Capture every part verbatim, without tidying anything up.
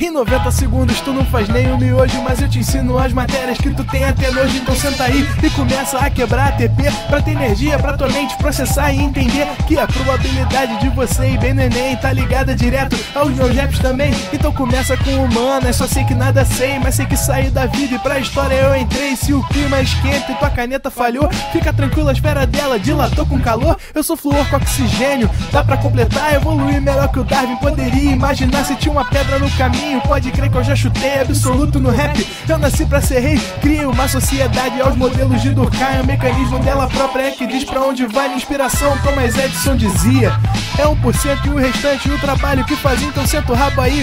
Em noventa segundos tu não faz nem o miojo, mas eu te ensino as matérias que tu tem até hoje. Então senta aí e começa a quebrar a T P, pra ter energia, pra tua mente processar e entender que a probabilidade de você ir bem no Enem tá ligada direto aos meus raps também. Então começa com humanas, só sei que nada sei, mas sei que saí da vida e pra história eu entrei. Se o clima esquenta e tua caneta falhou, fica tranquila, espera dela, dilatou com calor. Eu sou flúor com oxigênio, dá pra completar, evoluir melhor que o Darwin. Poderia imaginar se tinha uma pedra no caminho, pode crer que eu já chutei absoluto no rap. Eu nasci pra ser rei, crio uma sociedade aos modelos de Durkheim. O mecanismo dela própria é que diz pra onde vai minha inspiração. Thomas Edison dizia: é um por cento e o restante o trabalho que faz. Então senta o rabo aí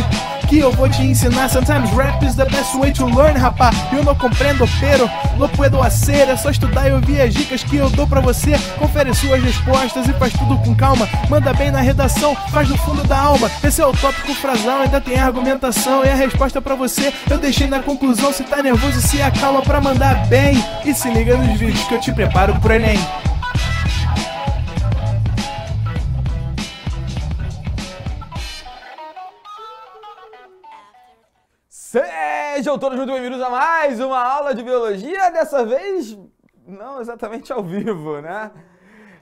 que eu vou te ensinar. Sometimes rap is the best way to learn, rapá. Eu não compreendo, pero lo puedo hacer. É só estudar e ouvir as dicas que eu dou pra você. Confere suas respostas e faz tudo com calma. Manda bem na redação, faz do fundo da alma. Esse é o tópico frasal, ainda tem argumentação e a resposta pra você eu deixei na conclusão. Se tá nervoso, se acalma pra mandar bem. E se liga nos vídeos que eu te preparo pro Enem. Sejam todos muito bem-vindos a mais uma aula de biologia. Dessa vez, não exatamente ao vivo, né?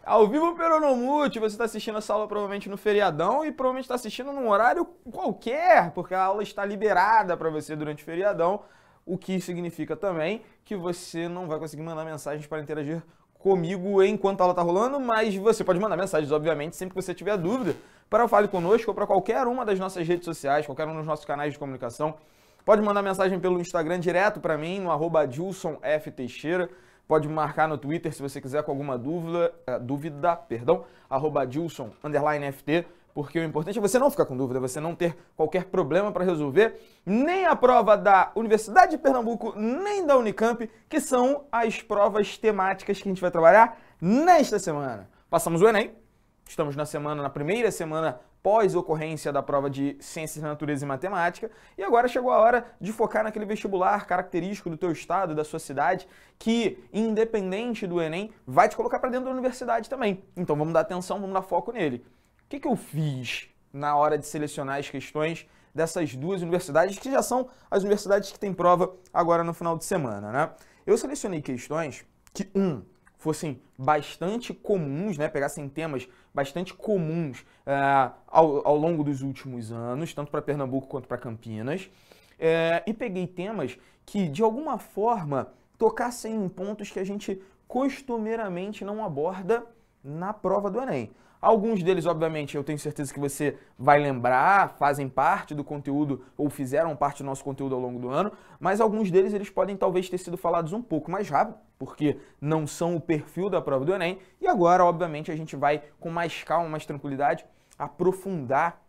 Ao vivo pelo Onomulti, você está assistindo essa aula provavelmente no feriadão e provavelmente está assistindo num horário qualquer, porque a aula está liberada para você durante o feriadão, o que significa também que você não vai conseguir mandar mensagens para interagir comigo enquanto a aula está rolando, mas você pode mandar mensagens, obviamente, sempre que você tiver dúvida, para o Fale Conosco ou para qualquer uma das nossas redes sociais, qualquer um dos nossos canais de comunicação. Pode mandar mensagem pelo Instagram direto para mim, no arroba Adilson F. Teixeira. Pode marcar no Twitter se você quiser com alguma dúvida, é, dúvida, perdão, arroba Adilson, underline F T, porque o importante é você não ficar com dúvida, você não ter qualquer problema para resolver, nem a prova da Universidade de Pernambuco, nem da Unicamp, que são as provas temáticas que a gente vai trabalhar nesta semana. Passamos o Enem, estamos na semana, na primeira semana pós-ocorrência da prova de Ciências da Natureza e Matemática, e agora chegou a hora de focar naquele vestibular característico do teu estado, da sua cidade, que, independente do Enem, vai te colocar para dentro da universidade também. Então vamos dar atenção, vamos dar foco nele. O que que eu fiz na hora de selecionar as questões dessas duas universidades, que já são as universidades que têm prova agora no final de semana, né? Eu selecionei questões que, um, fossem bastante comuns, né, pegassem temas bastante comuns uh, ao, ao longo dos últimos anos, tanto para Pernambuco quanto para Campinas, uh, e peguei temas que, de alguma forma, tocassem em pontos que a gente costumeiramente não aborda na prova do Enem. Alguns deles, obviamente, eu tenho certeza que você vai lembrar, fazem parte do conteúdo ou fizeram parte do nosso conteúdo ao longo do ano, mas alguns deles eles podem talvez ter sido falados um pouco mais rápido, porque não são o perfil da prova do Enem, e agora, obviamente, a gente vai com mais calma, mais tranquilidade, aprofundar,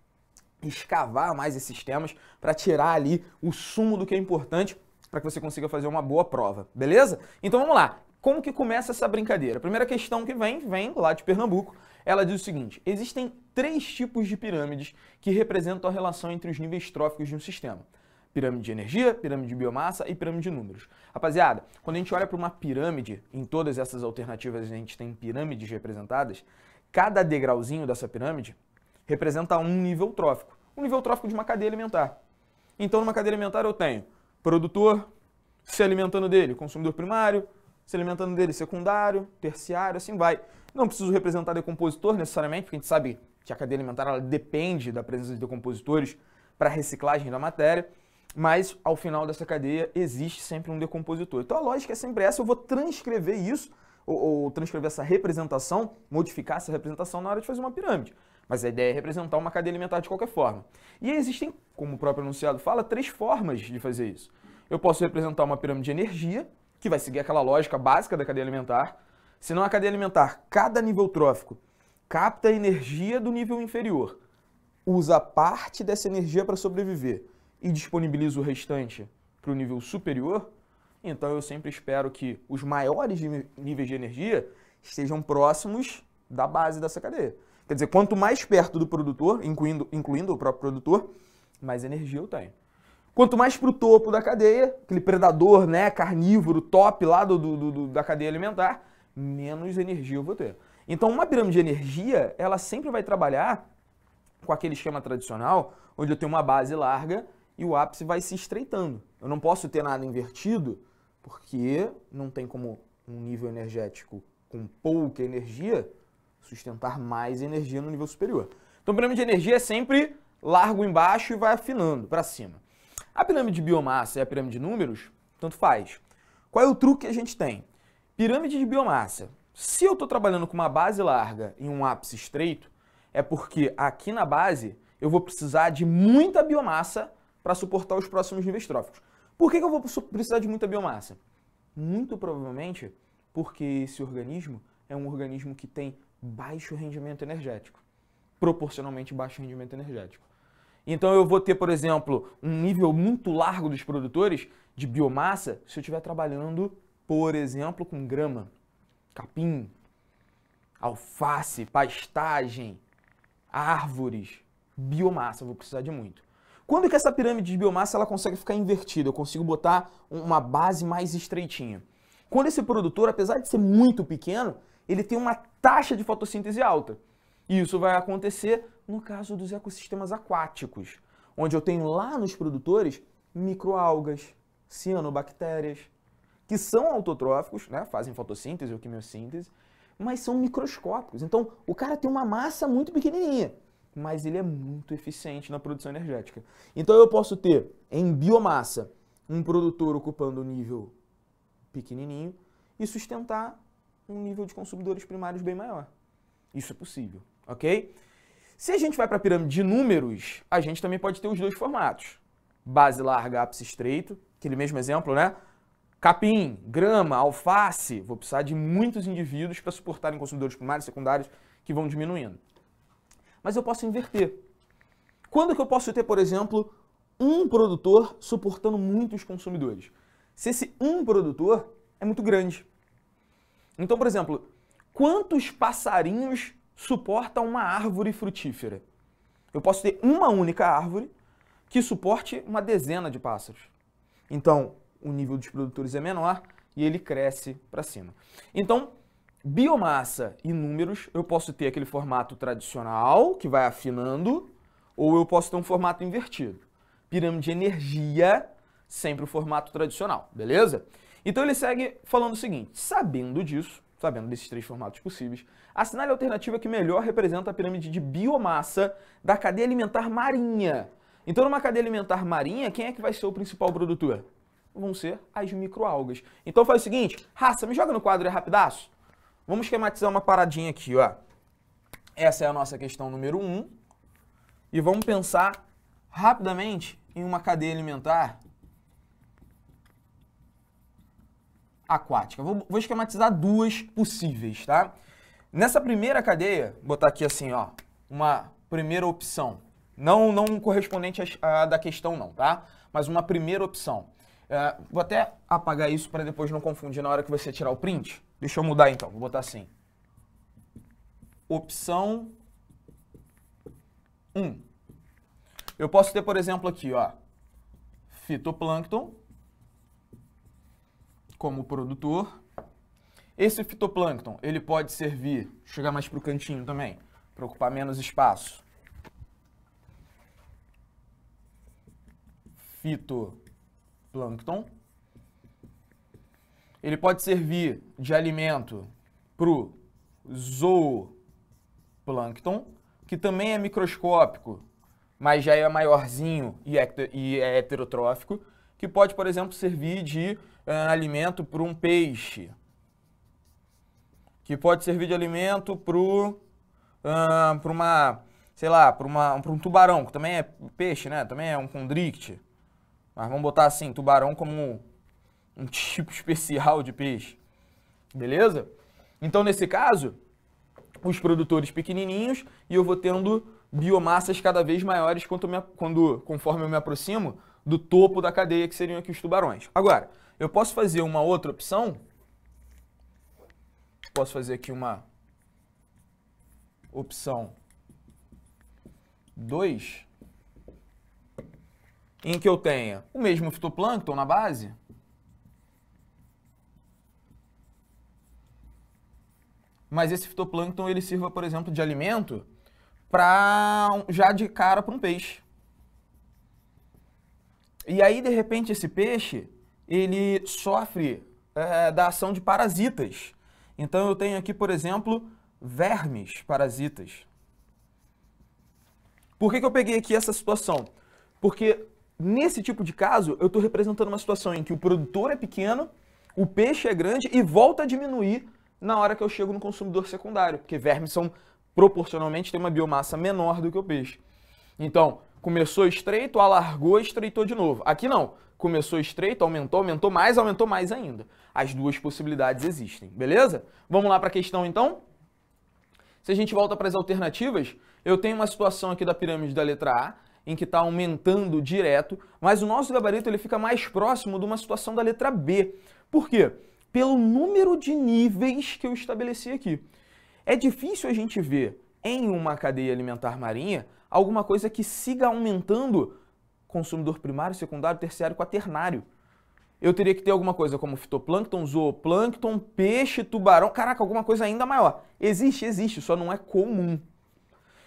escavar mais esses temas para tirar ali o sumo do que é importante para que você consiga fazer uma boa prova, beleza? Então vamos lá, como que começa essa brincadeira? A primeira questão que vem, vem lá de Pernambuco, ela diz o seguinte: existem três tipos de pirâmides que representam a relação entre os níveis tróficos de um sistema. Pirâmide de energia, pirâmide de biomassa e pirâmide de números. Rapaziada, quando a gente olha para uma pirâmide, em todas essas alternativas a gente tem pirâmides representadas, cada degrauzinho dessa pirâmide representa um nível trófico. Um nível trófico de uma cadeia alimentar. Então, numa cadeia alimentar eu tenho produtor se alimentando dele, consumidor primário se alimentando dele, secundário, terciário, assim vai. Não preciso representar decompositor necessariamente, porque a gente sabe que a cadeia alimentar ela depende da presença de decompositores para a reciclagem da matéria. Mas, ao final dessa cadeia, existe sempre um decompositor. Então, a lógica é sempre essa. Eu vou transcrever isso, ou, ou transcrever essa representação, modificar essa representação na hora de fazer uma pirâmide. Mas a ideia é representar uma cadeia alimentar de qualquer forma. E existem, como o próprio enunciado fala, três formas de fazer isso. Eu posso representar uma pirâmide de energia, que vai seguir aquela lógica básica da cadeia alimentar. Senão, a cadeia alimentar, cada nível trófico, capta a energia do nível inferior, usa parte dessa energia para sobreviver e disponibiliza o restante para o nível superior, então eu sempre espero que os maiores níveis de energia estejam próximos da base dessa cadeia. Quer dizer, quanto mais perto do produtor, incluindo, incluindo o próprio produtor, mais energia eu tenho. Quanto mais para o topo da cadeia, aquele predador, né, carnívoro top lá do, do, do, da cadeia alimentar, menos energia eu vou ter. Então, uma pirâmide de energia, ela sempre vai trabalhar com aquele esquema tradicional, onde eu tenho uma base larga e o ápice vai se estreitando. Eu não posso ter nada invertido, porque não tem como um nível energético com pouca energia sustentar mais energia no nível superior. Então, a pirâmide de energia é sempre largo embaixo e vai afinando para cima. A pirâmide de biomassa e a pirâmide de números, tanto faz. Qual é o truque que a gente tem? Pirâmide de biomassa. Se eu estou trabalhando com uma base larga e um ápice estreito, é porque aqui na base eu vou precisar de muita biomassa para suportar os próximos níveis tróficos. Por que que eu vou precisar de muita biomassa? Muito provavelmente porque esse organismo é um organismo que tem baixo rendimento energético. Proporcionalmente baixo rendimento energético. Então eu vou ter, por exemplo, um nível muito largo dos produtores de biomassa se eu estiver trabalhando, por exemplo, com grama, capim, alface, pastagem, árvores, biomassa, eu vou precisar de muito. Quando que essa pirâmide de biomassa ela consegue ficar invertida? Eu consigo botar uma base mais estreitinha. Quando esse produtor, apesar de ser muito pequeno, ele tem uma taxa de fotossíntese alta. E isso vai acontecer no caso dos ecossistemas aquáticos, onde eu tenho lá nos produtores microalgas, cianobactérias, que são autotróficos, né? Fazem fotossíntese ou quimiossíntese, mas são microscópicos. Então, o cara tem uma massa muito pequenininha, mas ele é muito eficiente na produção energética. Então, eu posso ter em biomassa um produtor ocupando um nível pequenininho e sustentar um nível de consumidores primários bem maior. Isso é possível, ok? Se a gente vai para a pirâmide de números, a gente também pode ter os dois formatos. Base larga, ápice estreito, aquele mesmo exemplo, né? Capim, grama, alface, vou precisar de muitos indivíduos para suportarem consumidores primários, secundários, que vão diminuindo. Mas eu posso inverter. Quando que eu posso ter, por exemplo, um produtor suportando muitos consumidores? Se esse um produtor é muito grande. Então, por exemplo, quantos passarinhos suporta uma árvore frutífera? Eu posso ter uma única árvore que suporte uma dezena de pássaros. Então, o nível dos produtores é menor e ele cresce para cima. Então, biomassa e números, eu posso ter aquele formato tradicional, que vai afinando, ou eu posso ter um formato invertido. Pirâmide de energia, sempre o formato tradicional, beleza? Então, ele segue falando o seguinte, sabendo disso, sabendo desses três formatos possíveis, assinale a alternativa que melhor representa a pirâmide de biomassa da cadeia alimentar marinha. Então, numa cadeia alimentar marinha, quem é que vai ser o principal produtor? Vão ser as microalgas. Então faz o seguinte, raça, me joga no quadro aí rapidaço. Vamos esquematizar uma paradinha aqui, ó. Essa é a nossa questão número um. E vamos pensar rapidamente em uma cadeia alimentar aquática. Vou, vou esquematizar duas possíveis, tá? Nessa primeira cadeia, vou botar aqui assim, ó, uma primeira opção. Não, não correspondente à da questão não, tá? Mas uma primeira opção. Uh, vou até apagar isso para depois não confundir na hora que você tirar o print. Deixa eu mudar então, vou botar assim. Opção um. Eu posso ter, por exemplo, aqui, ó, fitoplâncton como produtor. Esse fitoplâncton, ele pode servir, chegar mais para o cantinho também, para ocupar menos espaço. Fitoplâncton. Plâncton. Ele pode servir de alimento para o zooplâncton, que também é microscópico, mas já é maiorzinho e é heterotrófico, que pode, por exemplo, servir de uh, alimento para um peixe, que pode servir de alimento para uh, para uma, sei lá, para uma, para um tubarão, que também é peixe, né? Também é um condricte. Mas vamos botar assim, tubarão como um tipo especial de peixe, beleza? Então, nesse caso, os produtores pequenininhos e eu vou tendo biomassas cada vez maiores quando, quando, conforme eu me aproximo do topo da cadeia, que seriam aqui os tubarões. Agora, eu posso fazer uma outra opção? Posso fazer aqui uma opção dois. em que eu tenha o mesmo fitoplâncton na base, mas esse fitoplâncton ele sirva, por exemplo, de alimento para já de cara para um peixe. E aí, de repente, esse peixe ele sofre é, da ação de parasitas. Então, eu tenho aqui, por exemplo, vermes parasitas. Por que que eu peguei aqui essa situação? Porque nesse tipo de caso, eu estou representando uma situação em que o produtor é pequeno, o peixe é grande e volta a diminuir na hora que eu chego no consumidor secundário, porque vermes são, proporcionalmente, têm uma biomassa menor do que o peixe. Então, começou estreito, alargou, estreitou de novo. Aqui não. Começou estreito, aumentou, aumentou mais, aumentou mais ainda. As duas possibilidades existem, beleza? Vamos lá para a questão, então? Se a gente volta para as alternativas, eu tenho uma situação aqui da pirâmide da letra A, em que está aumentando direto, mas o nosso gabarito ele fica mais próximo de uma situação da letra B. Por quê? Pelo número de níveis que eu estabeleci aqui. É difícil a gente ver em uma cadeia alimentar marinha alguma coisa que siga aumentando consumidor primário, secundário, terciário, quaternário. Eu teria que ter alguma coisa como fitoplâncton, zooplâncton, peixe, tubarão, caraca, alguma coisa ainda maior. Existe, existe, só não é comum.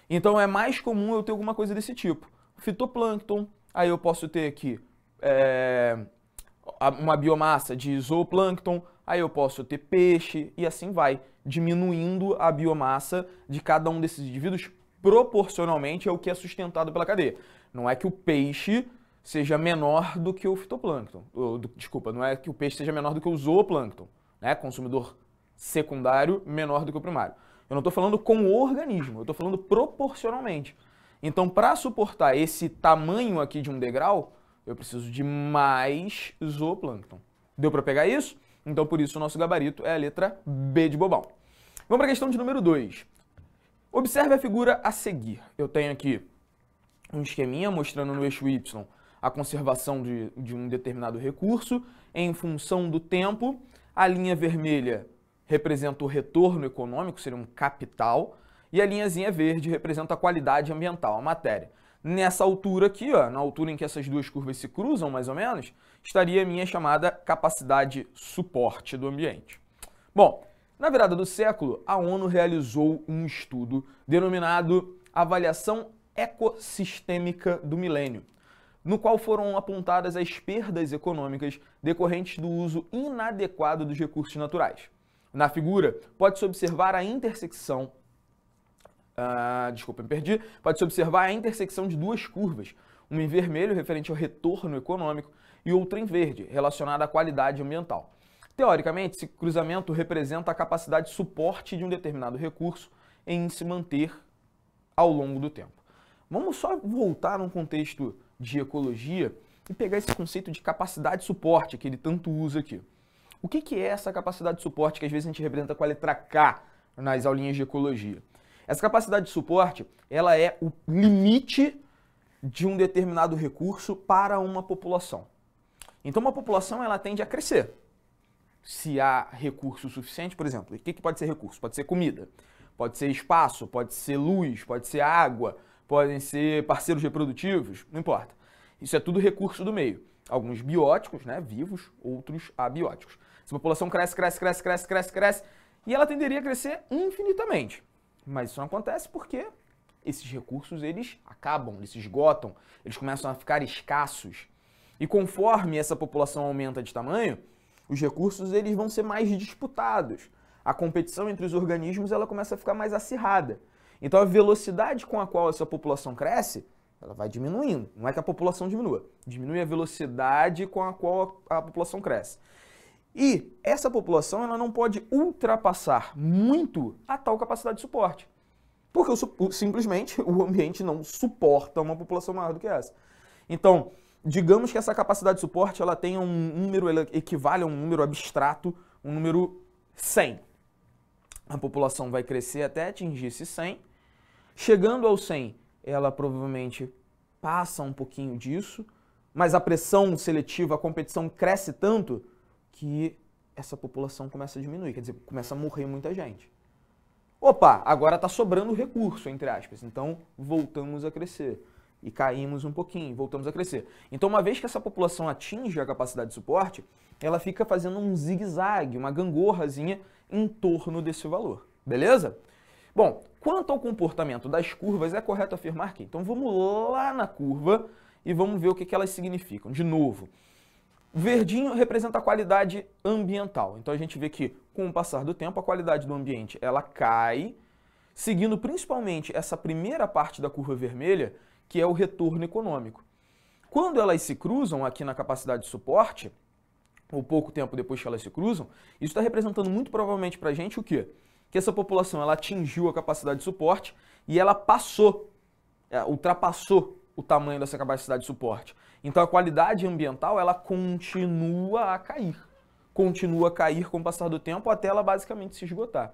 Então é mais comum eu ter alguma coisa desse tipo. Fitoplâncton, aí eu posso ter aqui é, uma biomassa de zooplâncton, aí eu posso ter peixe e assim vai, diminuindo a biomassa de cada um desses indivíduos proporcionalmente ao que é sustentado pela cadeia. Não é que o peixe seja menor do que o fitoplâncton. Ou, do, desculpa, não é que o peixe seja menor do que o zooplâncton, né? Consumidor secundário menor do que o primário. Eu não estou falando com o organismo, eu estou falando proporcionalmente. Então, para suportar esse tamanho aqui de um degrau, eu preciso de mais zooplâncton. Deu para pegar isso? Então, por isso, o nosso gabarito é a letra B de bobão. Vamos para a questão de número dois. Observe a figura a seguir. Eu tenho aqui um esqueminha mostrando no eixo Y a conservação de, de um determinado recurso em função do tempo. A linha vermelha representa o retorno econômico, seria um capital, e a linhazinha verde representa a qualidade ambiental, a matéria. Nessa altura aqui, ó, na altura em que essas duas curvas se cruzam, mais ou menos, estaria a minha chamada capacidade suporte do ambiente. Bom, na virada do século, a ONU realizou um estudo denominado Avaliação Ecossistêmica do Milênio, no qual foram apontadas as perdas econômicas decorrentes do uso inadequado dos recursos naturais. Na figura, pode-se observar a intersecção Ah, desculpa, me perdi. Pode-se observar a intersecção de duas curvas, uma em vermelho, referente ao retorno econômico, e outra em verde, relacionada à qualidade ambiental. Teoricamente, esse cruzamento representa a capacidade de suporte de um determinado recurso em se manter ao longo do tempo. Vamos só voltar num contexto de ecologia e pegar esse conceito de capacidade de suporte que ele tanto usa aqui. O que que é essa capacidade de suporte que às vezes a gente representa com a letra K nas aulinhas de ecologia? Essa capacidade de suporte, ela é o limite de um determinado recurso para uma população. Então, uma população, ela tende a crescer. Se há recurso suficiente, por exemplo, o que que pode ser recurso? Pode ser comida, pode ser espaço, pode ser luz, pode ser água, podem ser parceiros reprodutivos, não importa. Isso é tudo recurso do meio. Alguns bióticos, né, vivos, outros abióticos. Se a população cresce, cresce, cresce, cresce, cresce, cresce, e ela tenderia a crescer infinitamente. Mas isso não acontece porque esses recursos, eles acabam, eles se esgotam, eles começam a ficar escassos. E conforme essa população aumenta de tamanho, os recursos, eles vão ser mais disputados. A competição entre os organismos, ela começa a ficar mais acirrada. Então, a velocidade com a qual essa população cresce, ela vai diminuindo. Não é que a população diminua. Diminui a velocidade com a qual a população cresce. E essa população ela não pode ultrapassar muito a tal capacidade de suporte, porque o, simplesmente o ambiente não suporta uma população maior do que essa. Então, digamos que essa capacidade de suporte ela tenha um número, ela equivale a um número abstrato, um número cem. A população vai crescer até atingir esse cem. Chegando ao cem, ela provavelmente passa um pouquinho disso, mas a pressão seletiva, a competição cresce tanto que essa população começa a diminuir, quer dizer, começa a morrer muita gente. Opa, agora está sobrando recurso, entre aspas, então voltamos a crescer. e caímos um pouquinho, voltamos a crescer. Então, uma vez que essa população atinge a capacidade de suporte, ela fica fazendo um zigue-zague, uma gangorrazinha em torno desse valor, beleza? Bom, quanto ao comportamento das curvas, é correto afirmar que... Então, vamos lá na curva e vamos ver o que elas significam. De novo, verdinho representa a qualidade ambiental. Então, a gente vê que, com o passar do tempo, a qualidade do ambiente ela cai, seguindo principalmente essa primeira parte da curva vermelha, que é o retorno econômico. Quando elas se cruzam aqui na capacidade de suporte, ou pouco tempo depois que elas se cruzam, isso está representando muito provavelmente para a gente o quê? Que essa população ela atingiu a capacidade de suporte e ela passou, ultrapassou o tamanho dessa capacidade de suporte. Então a qualidade ambiental ela continua a cair, continua a cair com o passar do tempo até ela basicamente se esgotar.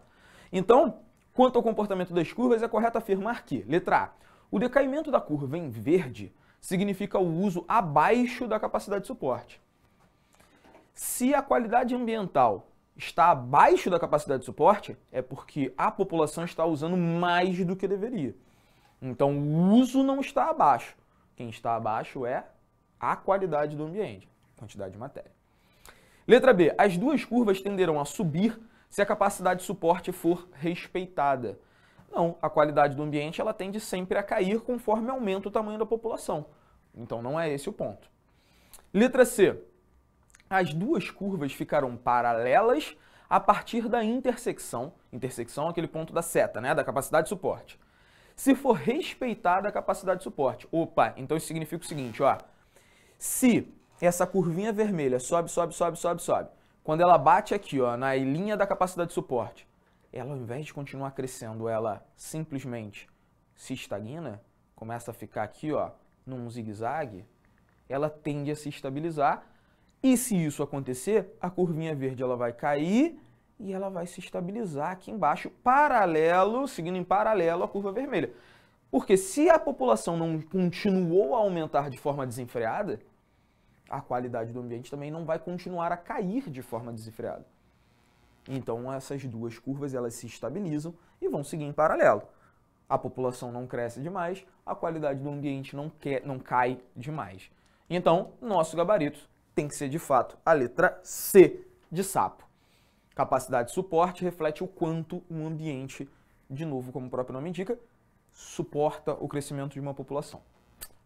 Então, quanto ao comportamento das curvas, é correto afirmar que, letra A, o decaimento da curva em verde significa o uso abaixo da capacidade de suporte. Se a qualidade ambiental está abaixo da capacidade de suporte, é porque a população está usando mais do que deveria. Então, o uso não está abaixo. Quem está abaixo é a qualidade do ambiente, quantidade de matéria. Letra B, as duas curvas tenderão a subir se a capacidade de suporte for respeitada. Não, a qualidade do ambiente ela tende sempre a cair conforme aumenta o tamanho da população. Então não é esse o ponto. Letra C. As duas curvas ficarão paralelas a partir da intersecção. Intersecção é aquele ponto da seta, né? Da capacidade de suporte. Se for respeitada a capacidade de suporte. Opa, então isso significa o seguinte, ó. Se essa curvinha vermelha sobe, sobe, sobe, sobe, sobe. Quando ela bate aqui, ó, na linha da capacidade de suporte, ela, ao invés de continuar crescendo, ela simplesmente se estagna, começa a ficar aqui, ó, num zigue-zague, ela tende a se estabilizar. E se isso acontecer, a curvinha verde ela vai cair e ela vai se estabilizar aqui embaixo, paralelo, seguindo em paralelo à curva vermelha. Porque se a população não continuou a aumentar de forma desenfreada, a qualidade do ambiente também não vai continuar a cair de forma desenfreada. Então, essas duas curvas elas se estabilizam e vão seguir em paralelo. A população não cresce demais, a qualidade do ambiente não, quer, não cai demais. Então, nosso gabarito tem que ser, de fato, a letra C de sapo. Capacidade de suporte reflete o quanto um ambiente, de novo, como o próprio nome indica, suporta o crescimento de uma população.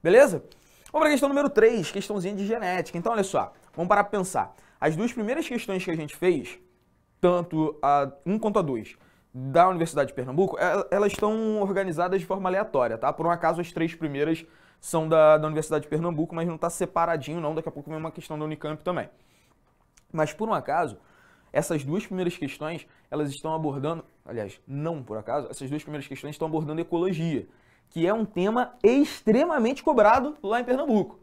Beleza? Vamos para a questão número três, questãozinha de genética. Então, olha só, vamos parar para pensar. As duas primeiras questões que a gente fez, tanto a um quanto a dois, da Universidade de Pernambuco, elas estão organizadas de forma aleatória, tá? Por um acaso, as três primeiras são da, da Universidade de Pernambuco, mas não está separadinho, não. Daqui a pouco vem uma questão da Unicamp também. Mas, por um acaso, essas duas primeiras questões, elas estão abordando... Aliás, não por acaso, essas duas primeiras questões estão abordando ecologia, que é um tema extremamente cobrado lá em Pernambuco.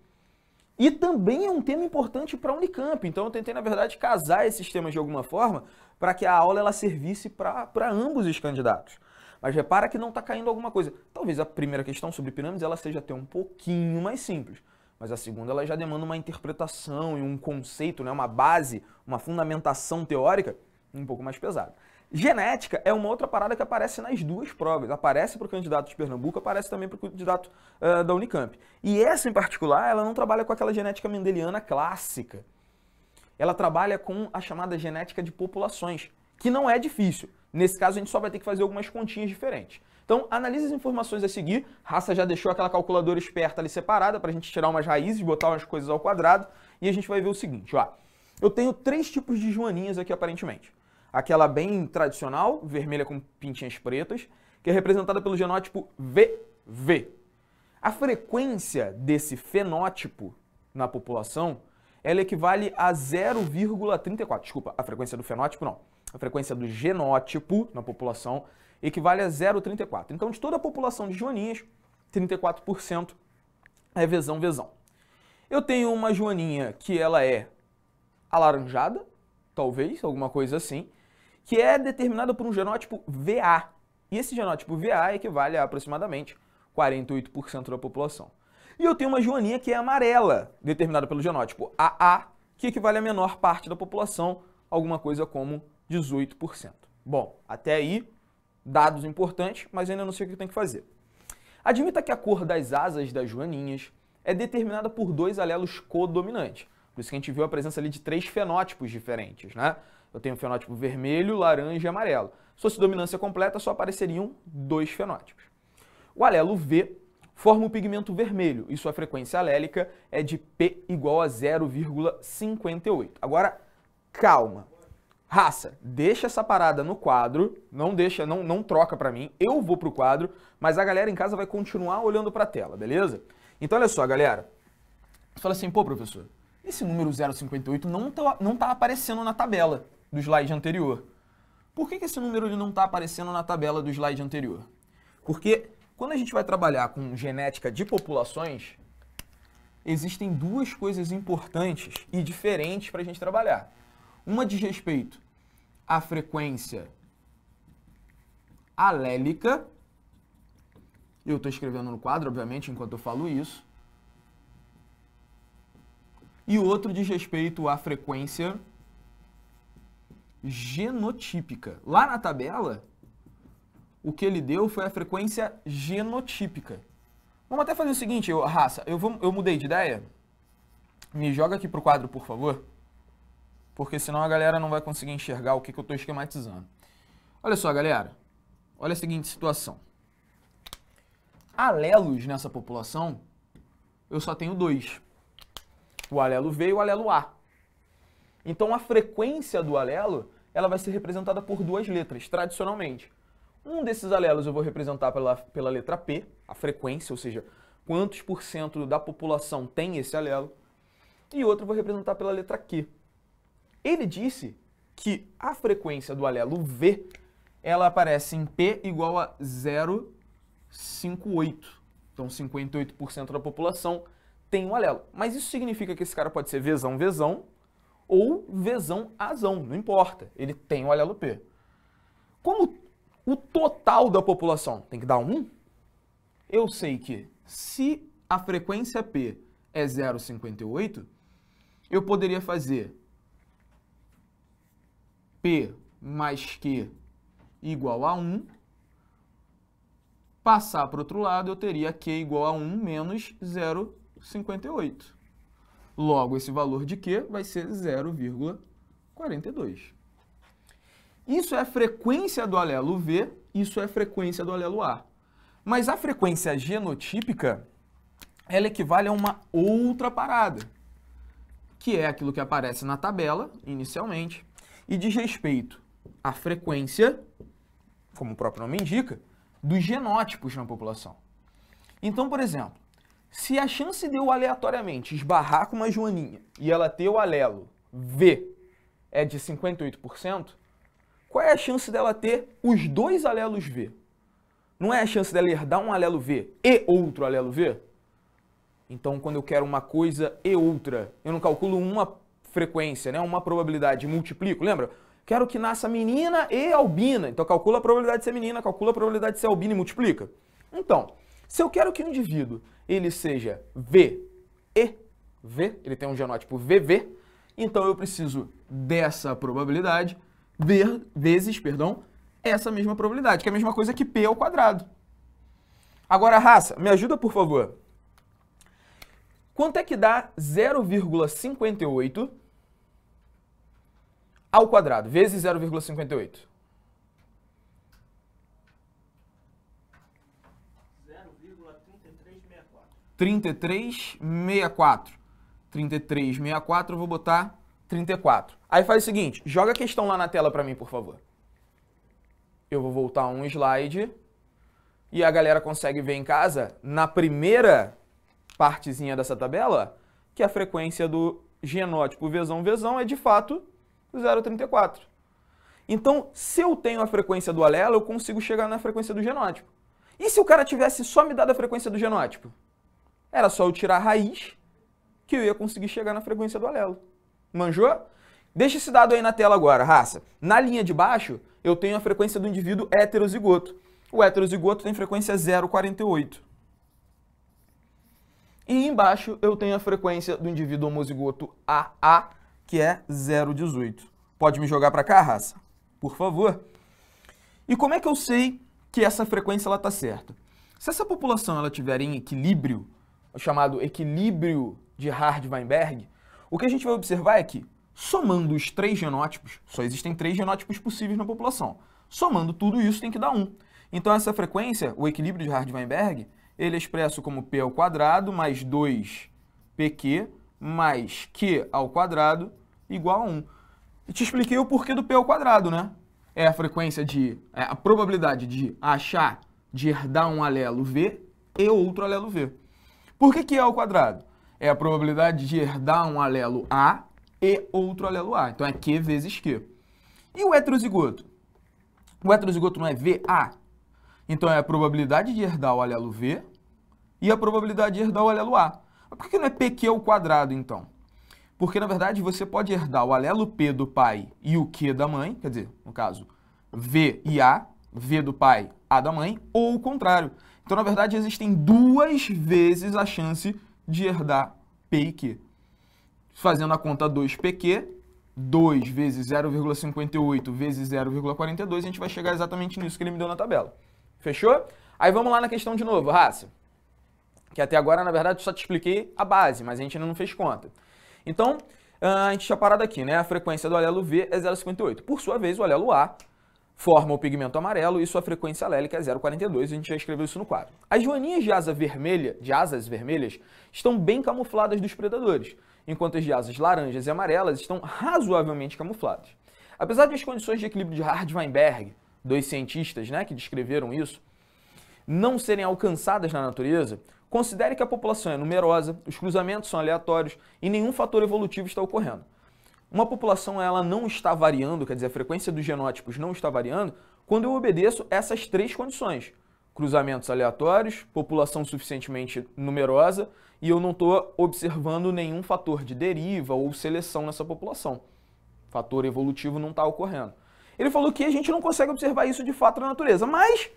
E também é um tema importante para a Unicamp. Então eu tentei, na verdade, casar esses temas de alguma forma para que a aula ela servisse para ambos os candidatos. Mas repara que não está caindo alguma coisa. Talvez a primeira questão sobre pirâmides ela seja até um pouquinho mais simples. Mas a segunda ela já demanda uma interpretação e um conceito, né, uma base, uma fundamentação teórica um pouco mais pesada. Genética é uma outra parada que aparece nas duas provas. Aparece para o candidato de Pernambuco, aparece também para o candidato uh, da Unicamp. E essa, em particular, ela não trabalha com aquela genética mendeliana clássica. Ela trabalha com a chamada genética de populações, que não é difícil. Nesse caso, a gente só vai ter que fazer algumas continhas diferentes. Então, analise as informações a seguir. Raça já deixou aquela calculadora esperta ali separada para a gente tirar umas raízes, botar umas coisas ao quadrado. E a gente vai ver o seguinte, ó. Eu tenho três tipos de joaninhas aqui, aparentemente. Aquela bem tradicional, vermelha com pintinhas pretas, que é representada pelo genótipo V V. A frequência desse fenótipo na população, ela equivale a zero vírgula trinta e quatro. Desculpa, a frequência do fenótipo não. A frequência do genótipo na população equivale a zero vírgula trinta e quatro. Então, de toda a população de joaninhas, trinta e quatro por cento é vezão, vezão. Eu tenho uma joaninha que ela é alaranjada, talvez, alguma coisa assim, que é determinada por um genótipo V A. E esse genótipo V A equivale a aproximadamente quarenta e oito por cento da população. E eu tenho uma joaninha que é amarela, determinada pelo genótipo A A, que equivale a menor parte da população, alguma coisa como dezoito por cento. Bom, até aí, dados importantes, mas ainda não sei o que eu tenho que fazer. Admita que a cor das asas das joaninhas é determinada por dois alelos codominantes. Por isso que a gente viu a presença ali de três fenótipos diferentes, né? Eu tenho o fenótipo vermelho, laranja e amarelo. Se fosse dominância completa, só apareceriam dois fenótipos. O alelo V forma o pigmento vermelho e sua frequência alélica é de P igual a zero vírgula cinquenta e oito. Agora, calma. Raça, deixa essa parada no quadro, não deixa, não, não troca para mim, eu vou pro quadro, mas a galera em casa vai continuar olhando para a tela, beleza? Então, olha só, galera. Você fala assim, pô, professor, esse número zero vírgula cinquenta e oito não tá, não tá aparecendo na tabela do slide anterior. Por que que esse número ele não está aparecendo na tabela do slide anterior? Porque quando a gente vai trabalhar com genética de populações, existem duas coisas importantes e diferentes para a gente trabalhar. Uma diz respeito à frequência alélica. Eu estou escrevendo no quadro, obviamente, enquanto eu falo isso. E outro diz respeito à frequência genotípica. Lá na tabela, o que ele deu foi a frequência genotípica. Vamos até fazer o seguinte, eu, raça, eu, vou, eu mudei de ideia. Me joga aqui para o quadro, por favor. Porque senão a galera não vai conseguir enxergar o que, que eu estou esquematizando. Olha só, galera. Olha a seguinte situação. Alelos nessa população, eu só tenho dois. O alelo V e o alelo A. Então, a frequência do alelo, ela vai ser representada por duas letras, tradicionalmente. Um desses alelos eu vou representar pela, pela letra P, a frequência, ou seja, quantos por cento da população tem esse alelo. E outro eu vou representar pela letra Q. Ele disse que a frequência do alelo V, ela aparece em P igual a zero vírgula cinquenta e oito. Então, cinquenta e oito por cento da população tem um alelo. Mas isso significa que esse cara pode ser Vzão, Vzão, ou Vzão, Azão, não importa. Ele tem o alelo P. Como o total da população tem que dar um, eu sei que se a frequência P é zero vírgula cinquenta e oito, eu poderia fazer P mais Q igual a um, passar para o outro lado, eu teria Q igual a um menos zero vírgula cinquenta e oito. Logo, esse valor de Q vai ser zero vírgula quarenta e dois. Isso é a frequência do alelo V, isso é a frequência do alelo A. Mas a frequência genotípica, ela equivale a uma outra parada, que é aquilo que aparece na tabela, inicialmente, e diz respeito à frequência, como o próprio nome indica, dos genótipos na população. Então, por exemplo, se a chance de eu aleatoriamente esbarrar com uma joaninha e ela ter o alelo V é de cinquenta e oito por cento, qual é a chance dela ter os dois alelos V? Não é a chance dela herdar um alelo V e outro alelo V? Então, quando eu quero uma coisa e outra, eu não calculo uma frequência, né? Uma probabilidade, multiplico, lembra? Quero que nasça menina e albina, então calcula a probabilidade de ser menina, calcula a probabilidade de ser albina e multiplica. Então, se eu quero que um indivíduo ele seja V e V, ele tem um genótipo V V, então eu preciso dessa probabilidade vezes, perdão, essa mesma probabilidade, que é a mesma coisa que P ao quadrado. Agora, raça, me ajuda, por favor. Quanto é que dá zero vírgula cinquenta e oito ao quadrado, vezes zero vírgula cinquenta e oito? trinta e três vírgula sessenta e quatro. trinta e três vírgula sessenta e quatro, eu vou botar trinta e quatro. Aí faz o seguinte, joga a questão lá na tela para mim, por favor. Eu vou voltar um slide e a galera consegue ver em casa, na primeira partezinha dessa tabela, que a frequência do genótipo Vzão, Vzão é de fato zero vírgula trinta e quatro. Então, se eu tenho a frequência do alelo, eu consigo chegar na frequência do genótipo. E se o cara tivesse só me dado a frequência do genótipo? Era só eu tirar a raiz que eu ia conseguir chegar na frequência do alelo. Manjou? Deixa esse dado aí na tela agora, raça. Na linha de baixo, eu tenho a frequência do indivíduo heterozigoto. O heterozigoto tem frequência zero vírgula quarenta e oito. E embaixo, eu tenho a frequência do indivíduo homozigoto A A, que é zero vírgula dezoito. Pode me jogar para cá, raça? Por favor. E como é que eu sei que essa frequência está certa? Se essa população ela tiver em equilíbrio, o chamado equilíbrio de Hardy-Weinberg, o que a gente vai observar é que, somando os três genótipos, só existem três genótipos possíveis na população. Somando tudo isso tem que dar um. Então essa frequência, o equilíbrio de Hardy-Weinberg, ele é expresso como P ao quadrado mais dois P Q mais Q ao quadrado igual a um. E te expliquei o porquê do P ao quadrado, né? É a frequência de... É a probabilidade de achar, de herdar um alelo V e outro alelo V. Por que que é ao quadrado? É a probabilidade de herdar um alelo A e outro alelo A. Então é Q vezes Q. E o heterozigoto? O heterozigoto não é V A? Então é a probabilidade de herdar o alelo V e a probabilidade de herdar o alelo A. Mas por que não é P Q ao quadrado, então? Porque, na verdade, você pode herdar o alelo P do pai e o Q da mãe, quer dizer, no caso, V e A, V do pai, A da mãe, ou o contrário. Então, na verdade, existem duas vezes a chance de herdar P e Q. Fazendo a conta dois P Q, dois vezes zero vírgula cinquenta e oito vezes zero vírgula quarenta e dois, a gente vai chegar exatamente nisso que ele me deu na tabela. Fechou? Aí vamos lá na questão de novo, raça. Que até agora, na verdade, eu só te expliquei a base, mas a gente ainda não fez conta. Então, a gente tinha parado aqui, né? A frequência do alelo V é zero vírgula cinquenta e oito. Por sua vez, o alelo A forma o pigmento amarelo e sua frequência alélica é zero vírgula quarenta e dois. A gente já escreveu isso no quadro. As joaninhas de asa vermelha, de asas vermelhas, estão bem camufladas dos predadores, enquanto as de asas laranjas e amarelas estão razoavelmente camufladas. Apesar das condições de equilíbrio de Hardy-Weinberg, dois cientistas, né, que descreveram isso, não serem alcançadas na natureza, considere que a população é numerosa, os cruzamentos são aleatórios e nenhum fator evolutivo está ocorrendo. Uma população ela não está variando, quer dizer, a frequência dos genótipos não está variando, quando eu obedeço essas três condições. Cruzamentos aleatórios, população suficientemente numerosa e eu não estou observando nenhum fator de deriva ou seleção nessa população. Fator evolutivo não está ocorrendo. Ele falou que a gente não consegue observar isso de fato na natureza, mas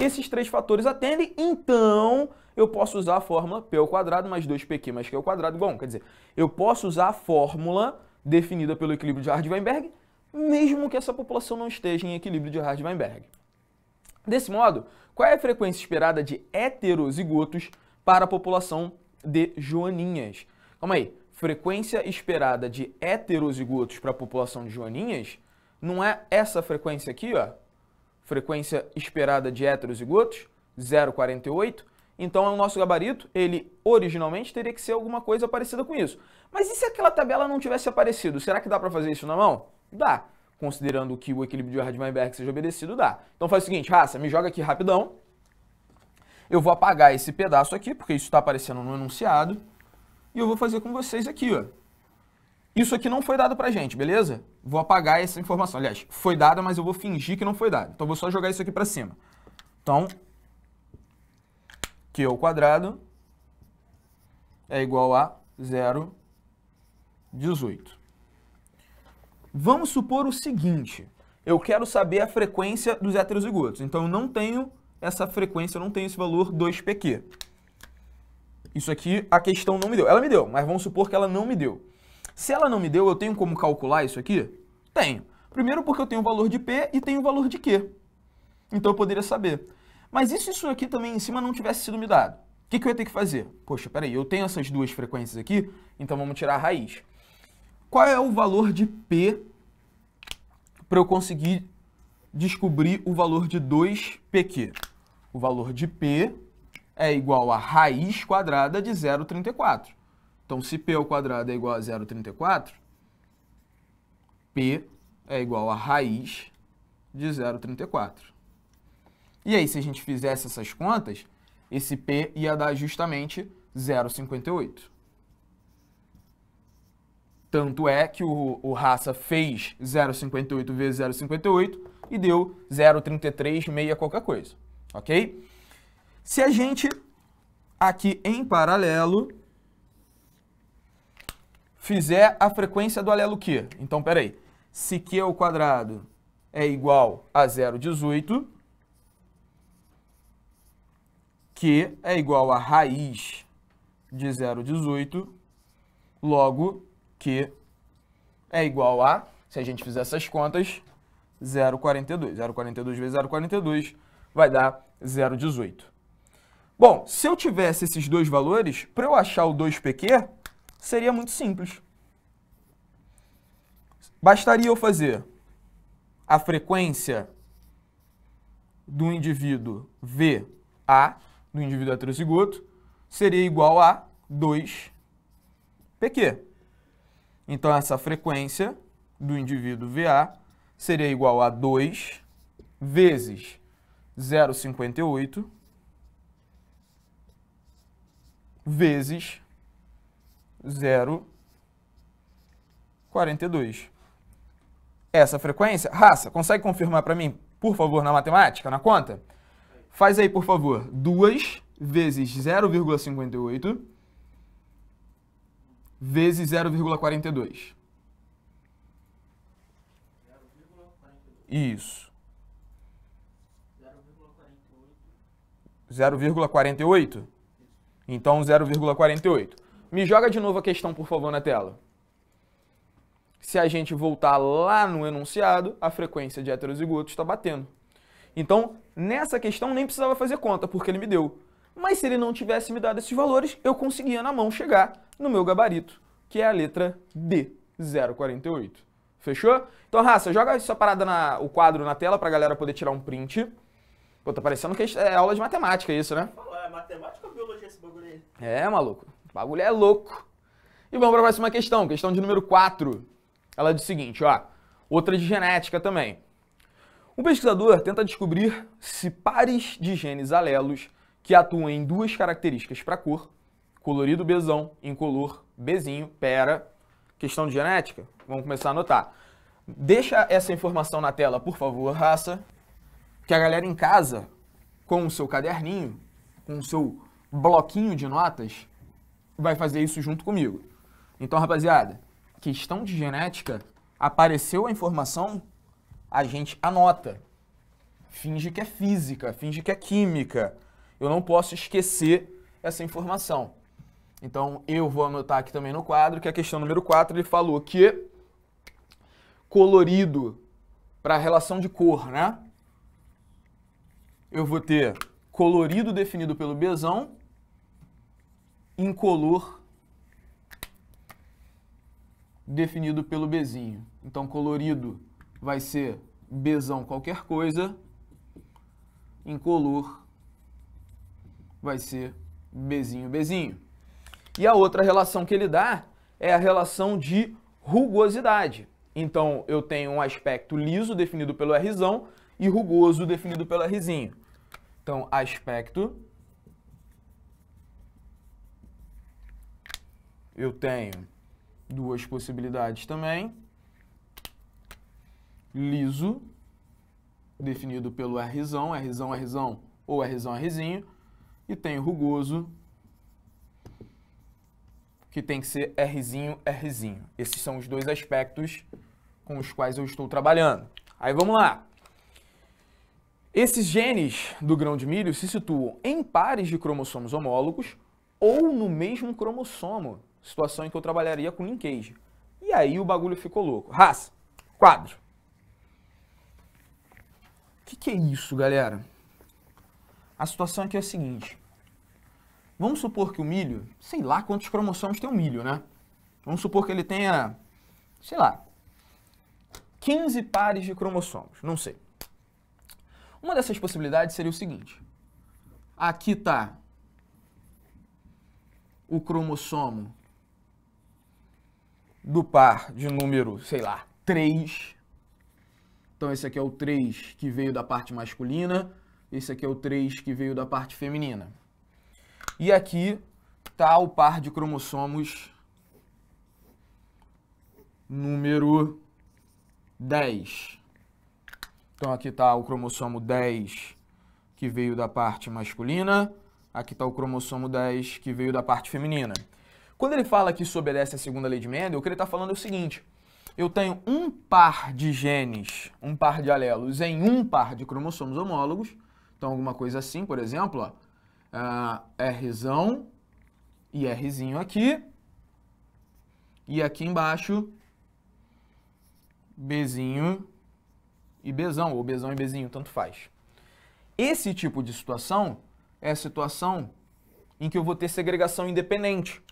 esses três fatores atendem, então eu posso usar a fórmula P ao quadrado mais dois P Q mais Q ao quadrado igual um. Quer dizer, eu posso usar a fórmula definida pelo equilíbrio de Hardy-Weinberg, mesmo que essa população não esteja em equilíbrio de Hardy-Weinberg. Desse modo, qual é a frequência esperada de heterozigotos para a população de joaninhas? Calma aí, frequência esperada de heterozigotos para a população de joaninhas não é essa frequência aqui, ó? Frequência esperada de heterozigotos, zero vírgula quarenta e oito. Então, o nosso gabarito, ele originalmente teria que ser alguma coisa parecida com isso. Mas e se aquela tabela não tivesse aparecido? Será que dá para fazer isso na mão? Dá. Considerando que o equilíbrio de Hardy-Weinberg seja obedecido, dá. Então, faz o seguinte, raça, me joga aqui rapidão. Eu vou apagar esse pedaço aqui, porque isso está aparecendo no enunciado. E eu vou fazer com vocês aqui, ó. Isso aqui não foi dado pra gente, beleza? Vou apagar essa informação. Aliás, foi dada, mas eu vou fingir que não foi dada. Então, vou só jogar isso aqui pra cima. Então, Q ao quadrado é igual a zero vírgula dezoito. Vamos supor o seguinte. Eu quero saber a frequência dos heterozigotos. Então, eu não tenho essa frequência, eu não tenho esse valor dois P Q. Isso aqui, a questão não me deu. Ela me deu, mas vamos supor que ela não me deu. Se ela não me deu, eu tenho como calcular isso aqui? Tenho. Primeiro porque eu tenho o valor de P e tenho o valor de Q. Então eu poderia saber. Mas e se isso aqui também em cima não tivesse sido me dado? O que que eu ia ter que fazer? Poxa, peraí, eu tenho essas duas frequências aqui, então vamos tirar a raiz. Qual é o valor de P para eu conseguir descobrir o valor de dois P Q? O valor de P é igual a raiz quadrada de zero vírgula trinta e quatro. Então, se P ao quadrado é igual a zero vírgula trinta e quatro, P é igual a raiz de zero vírgula trinta e quatro. E aí, se a gente fizesse essas contas, esse P ia dar justamente zero vírgula cinquenta e oito. Tanto é que o, o Raça fez zero vírgula cinquenta e oito vezes zero vírgula cinquenta e oito e deu zero vírgula trinta e três, meia qualquer coisa, ok? Se a gente, aqui em paralelo, fizer a frequência do alelo Q. Então, peraí, se Q ao quadrado é igual a zero vírgula dezoito, Q é igual a raiz de zero vírgula dezoito, logo Q é igual a, se a gente fizer essas contas, zero vírgula quarenta e dois. zero vírgula quarenta e dois vezes zero vírgula quarenta e dois vai dar zero vírgula dezoito. Bom, se eu tivesse esses dois valores, para eu achar o dois P Q, seria muito simples. Bastaria eu fazer a frequência do indivíduo V A, do indivíduo heterozigoto, seria igual a dois P Q. Então, essa frequência do indivíduo V A seria igual a dois vezes zero vírgula cinquenta e oito vezes zero vírgula quarenta e dois. Essa frequência, raça, consegue confirmar para mim, por favor, na matemática, na conta? Faz aí, por favor, duas vezes zero vírgula cinquenta e oito vezes zero vírgula quarenta e dois. Isso. zero vírgula quarenta e oito? Então, zero vírgula quarenta e oito. Me joga de novo a questão, por favor, na tela. Se a gente voltar lá no enunciado, a frequência de heterozigotos está batendo. Então, nessa questão, nem precisava fazer conta, porque ele me deu. Mas se ele não tivesse me dado esses valores, eu conseguia na mão chegar no meu gabarito, que é a letra D, zero vírgula quarenta e oito. Fechou? Então, raça, joga essa parada, na, o quadro na tela, para a galera poder tirar um print. Pô, tá parecendo que é aula de matemática isso, né? É matemática ou biologia esse bagulho aí? É, maluco. O bagulho é louco. E vamos para a próxima questão, questão de número quatro. Ela diz o seguinte, ó, outra de genética também. Um pesquisador tenta descobrir se pares de genes alelos que atuam em duas características para cor, colorido bezão, incolor, bezinho, pera, questão de genética, vamos começar a anotar. Deixa essa informação na tela, por favor, raça, que a galera em casa, com o seu caderninho, com o seu bloquinho de notas, vai fazer isso junto comigo. Então, rapaziada, questão de genética, apareceu a informação, a gente anota. Finge que é física, finge que é química. Eu não posso esquecer essa informação. Então, eu vou anotar aqui também no quadro, que a questão número quatro, ele falou que colorido, para a relação de cor, né? Eu vou ter colorido definido pelo bezão, incolor definido pelo bezinho. Então, colorido vai ser bezão qualquer coisa, incolor vai ser bezinho, bezinho. E a outra relação que ele dá é a relação de rugosidade. Então, eu tenho um aspecto liso definido pelo Rzão e rugoso definido pelo Rzinho. Então, aspecto, eu tenho duas possibilidades também, liso, definido pelo Rzão, Rzão, Rzão ou Rzão, Rzinho, e tem o rugoso, que tem que ser Rzinho, Rzinho. Esses são os dois aspectos com os quais eu estou trabalhando. Aí vamos lá. Esses genes do grão de milho se situam em pares de cromossomos homólogos ou no mesmo cromossomo. Situação em que eu trabalharia com linkage. E aí o bagulho ficou louco. Raça, quadro. O que, que é isso, galera? A situação aqui é a seguinte. Vamos supor que o milho, sei lá quantos cromossomos tem o milho, né? Vamos supor que ele tenha, sei lá, quinze pares de cromossomos, não sei. Uma dessas possibilidades seria o seguinte. Aqui está o cromossomo do par de número, sei lá, três. Então, esse aqui é o três que veio da parte masculina, esse aqui é o três que veio da parte feminina. E aqui está o par de cromossomos número dez. Então, aqui está o cromossomo dez que veio da parte masculina, aqui está o cromossomo dez que veio da parte feminina. Quando ele fala que isso obedece à segunda lei de Mendel, o que ele está falando é o seguinte. Eu tenho um par de genes, um par de alelos em um par de cromossomos homólogos. Então, alguma coisa assim, por exemplo, ó, ah, Rzão e Rzinho aqui. E aqui embaixo, Bzinho e Bzão, ou Bzão e Bzinho, tanto faz. Esse tipo de situação é a situação em que eu vou ter segregação independente.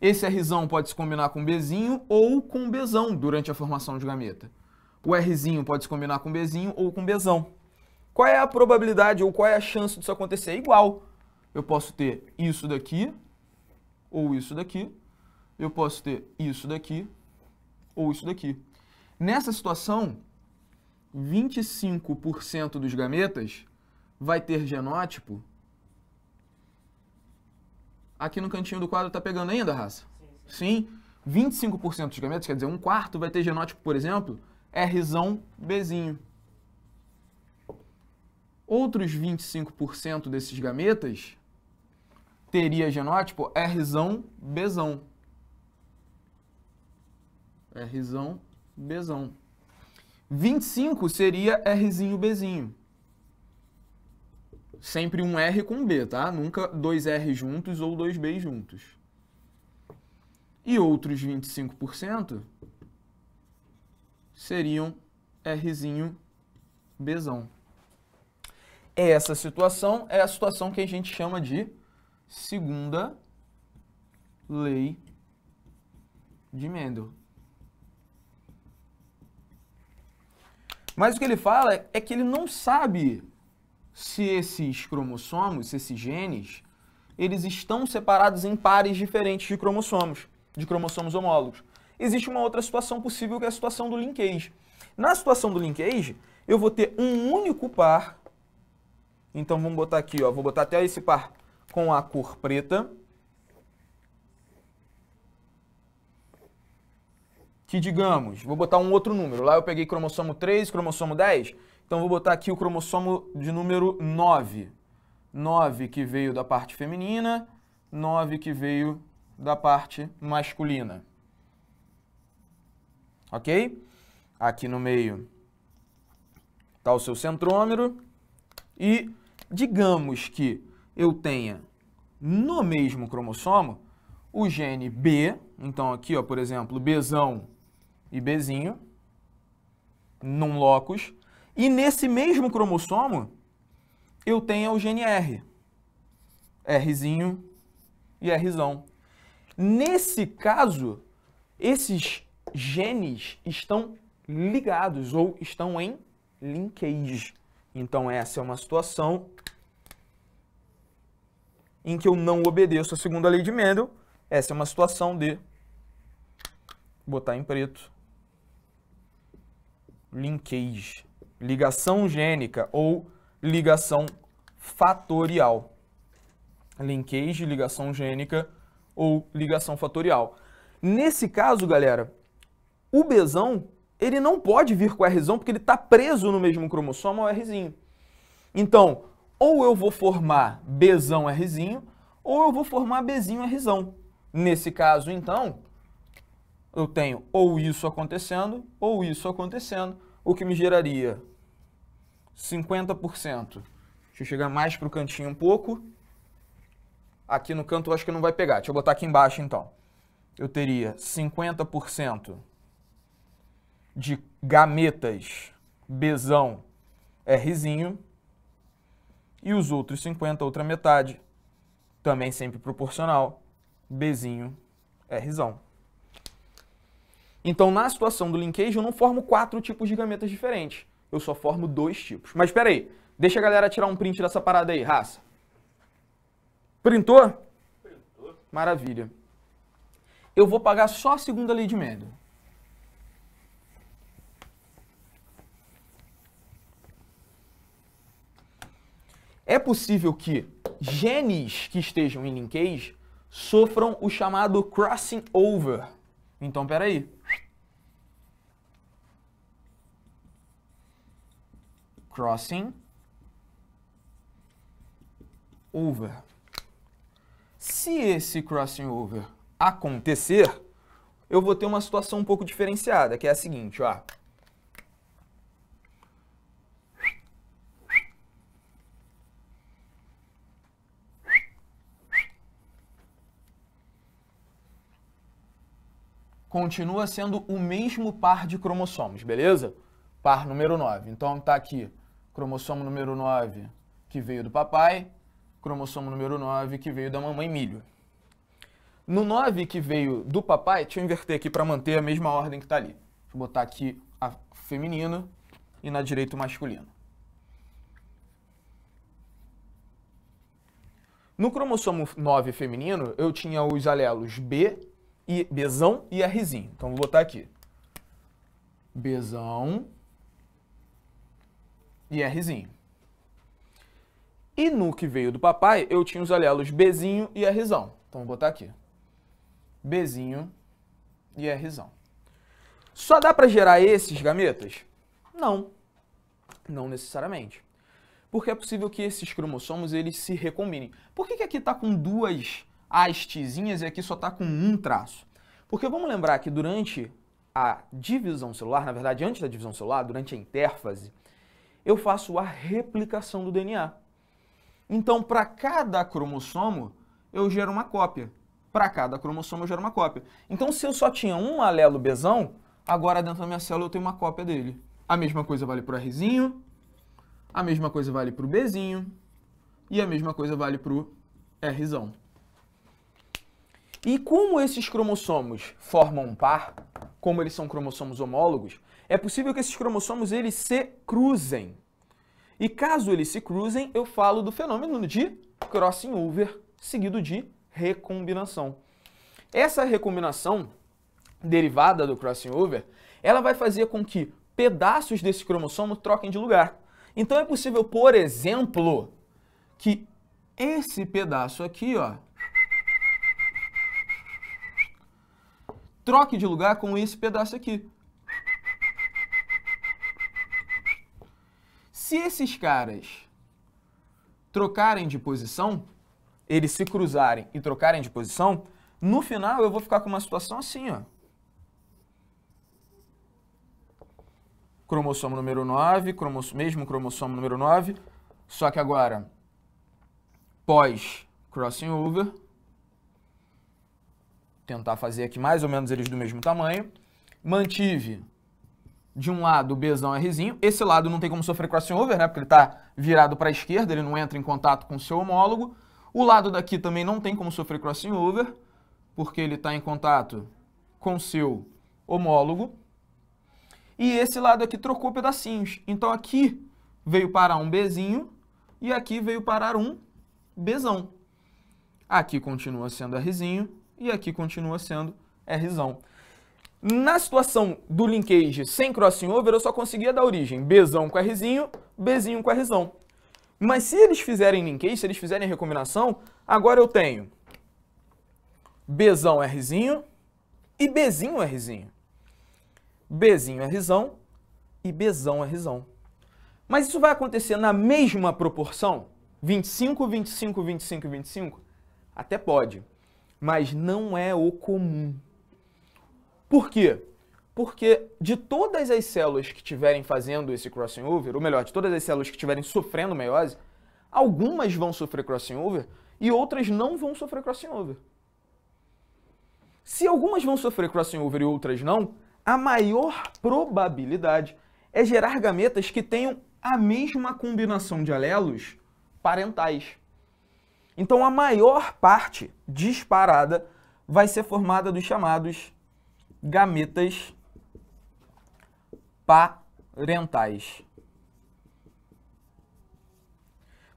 Esse Rzinho pode se combinar com Bzinho ou com Bzão durante a formação de gameta. O Rzinho pode se combinar com Bzinho ou com Bzão. Qual é a probabilidade ou qual é a chance disso acontecer? É igual. Eu posso ter isso daqui ou isso daqui. Eu posso ter isso daqui ou isso daqui. Nessa situação, vinte e cinco por cento dos gametas vai ter genótipo. Aqui no cantinho do quadro está pegando ainda, raça? Sim. Sim. Sim. vinte e cinco por cento dos gametas, quer dizer, um quarto vai ter genótipo, por exemplo, Rzão, Bzinho. Outros vinte e cinco por cento desses gametas teria genótipo Rzão, Bzão. Rzão, Bzão. vinte e cinco seria Rzinho, Bzinho. Sempre um R com um B, tá? Nunca dois R juntos ou dois B juntos. E outros vinte e cinco por cento seriam Rzinho, Bzão. Essa situação é a situação que a gente chama de segunda lei de Mendel. Mas o que ele fala é que ele não sabe se esses cromossomos, se esses genes, eles estão separados em pares diferentes de cromossomos, de cromossomos homólogos. Existe uma outra situação possível, que é a situação do linkage. Na situação do linkage, eu vou ter um único par. Então, vamos botar aqui, ó, vou botar até esse par com a cor preta, que, digamos, vou botar um outro número. Lá eu peguei cromossomo três, cromossomo dez, então vou botar aqui o cromossomo de número nove. nove que veio da parte feminina, nove que veio da parte masculina. Ok? Aqui no meio está o seu centrômero e... digamos que eu tenha no mesmo cromossomo o gene B, então aqui, ó, por exemplo, Bzão e Bzinho, num locus, e nesse mesmo cromossomo eu tenha o gene R, Rzinho e Rzão. Nesse caso, esses genes estão ligados ou estão em linkage. Então, essa é uma situação em que eu não obedeço a segunda lei de Mendel. Essa é uma situação de, botar em preto, linkage, ligação gênica ou ligação fatorial. Linkage, ligação gênica ou ligação fatorial. Nesse caso, galera, o Bzão... ele não pode vir com Rzão porque ele está preso no mesmo cromossomo ao Rzinho. Então, ou eu vou formar Bzão Rzinho, ou eu vou formar Bzinho Rzão. Nesse caso, então, eu tenho ou isso acontecendo, ou isso acontecendo, o que me geraria cinquenta por cento. Deixa eu chegar mais para o cantinho um pouco. Aqui no canto eu acho que não vai pegar. Deixa eu botar aqui embaixo, então. Eu teria cinquenta por cento. De gametas, Bzão, Rzinho, e os outros cinquenta, outra metade, também sempre proporcional, Bzinho, Rzão. Então, na situação do linkage, eu não formo quatro tipos de gametas diferentes, eu só formo dois tipos. Mas espera aí, deixa a galera tirar um print dessa parada aí, raça. Printou? Printou. Maravilha. Eu vou pagar só a segunda lei de Mendel. É possível que genes que estejam em linkage sofram o chamado crossing over. Então, peraí. Crossing over. Se esse crossing over acontecer, eu vou ter uma situação um pouco diferenciada, que é a seguinte, ó. Continua sendo o mesmo par de cromossomos, beleza? Par número nove. Então, tá aqui, cromossomo número nove, que veio do papai, cromossomo número nove, que veio da mamãe milho. No nove, que veio do papai, deixa eu inverter aqui para manter a mesma ordem que está ali. Deixa eu botar aqui a feminina e na direita o masculino. No cromossomo nove feminino, eu tinha os alelos B, e Bzão e Rzinho. Então, vou botar aqui. Bzão e Rzinho. E no que veio do papai, eu tinha os alelos Bzinho e Rzão. Então, vou botar aqui. Bzinho e Rzão. Só dá para gerar esses gametas? Não. Não necessariamente. Porque é possível que esses cromossomos eles se recombinem. Por que que aqui está com duas hastezinhas e aqui só está com um traço? Porque vamos lembrar que durante a divisão celular, na verdade antes da divisão celular, durante a intérfase, eu faço a replicação do D N A. Então, para cada cromossomo, eu gero uma cópia. Para cada cromossomo, eu gero uma cópia. Então, se eu só tinha um alelo Bzão, agora dentro da minha célula eu tenho uma cópia dele. A mesma coisa vale para o Rzinho, a mesma coisa vale para o Bzinho e a mesma coisa vale para o Rzão. E como esses cromossomos formam um par, como eles são cromossomos homólogos, é possível que esses cromossomos eles se cruzem. E caso eles se cruzem, eu falo do fenômeno de crossing over, seguido de recombinação. Essa recombinação, derivada do crossing over, ela vai fazer com que pedaços desse cromossomo troquem de lugar. Então é possível, por exemplo, que esse pedaço aqui, ó, troque de lugar com esse pedaço aqui. Se esses caras trocarem de posição, eles se cruzarem e trocarem de posição, no final eu vou ficar com uma situação assim, ó. Cromossomo número nove, cromoss... mesmo cromossomo número nove, só que agora, pós-crossing over, tentar fazer aqui mais ou menos eles do mesmo tamanho, mantive de um lado o Bzão Rzinho, esse lado não tem como sofrer crossing over, né, porque ele está virado para a esquerda, ele não entra em contato com o seu homólogo, o lado daqui também não tem como sofrer crossing over, porque ele está em contato com seu homólogo, e esse lado aqui trocou pedacinhos, então aqui veio parar um Bzinho e aqui veio parar um Bzão. Aqui continua sendo Rzinho e aqui continua sendo Rzão. Na situação do linkage sem crossing over, eu só conseguia dar origem Bzão com Rzinho, Bzinho com Rzão. Mas se eles fizerem linkage, se eles fizerem recombinação, agora eu tenho Bzão Rzinho e Bzinho Rzinho. Bzinho Rzão e Bzão Rzão. Mas isso vai acontecer na mesma proporção? vinte e cinco, vinte e cinco, vinte e cinco, vinte e cinco? Até pode, mas não é o comum. Por quê? Porque de todas as células que estiverem fazendo esse crossing over, ou melhor, de todas as células que estiverem sofrendo meiose, algumas vão sofrer crossing over e outras não vão sofrer crossing over. Se algumas vão sofrer crossing over e outras não, a maior probabilidade é gerar gametas que tenham a mesma combinação de alelos parentais. Então, a maior parte disparada vai ser formada dos chamados gametas parentais.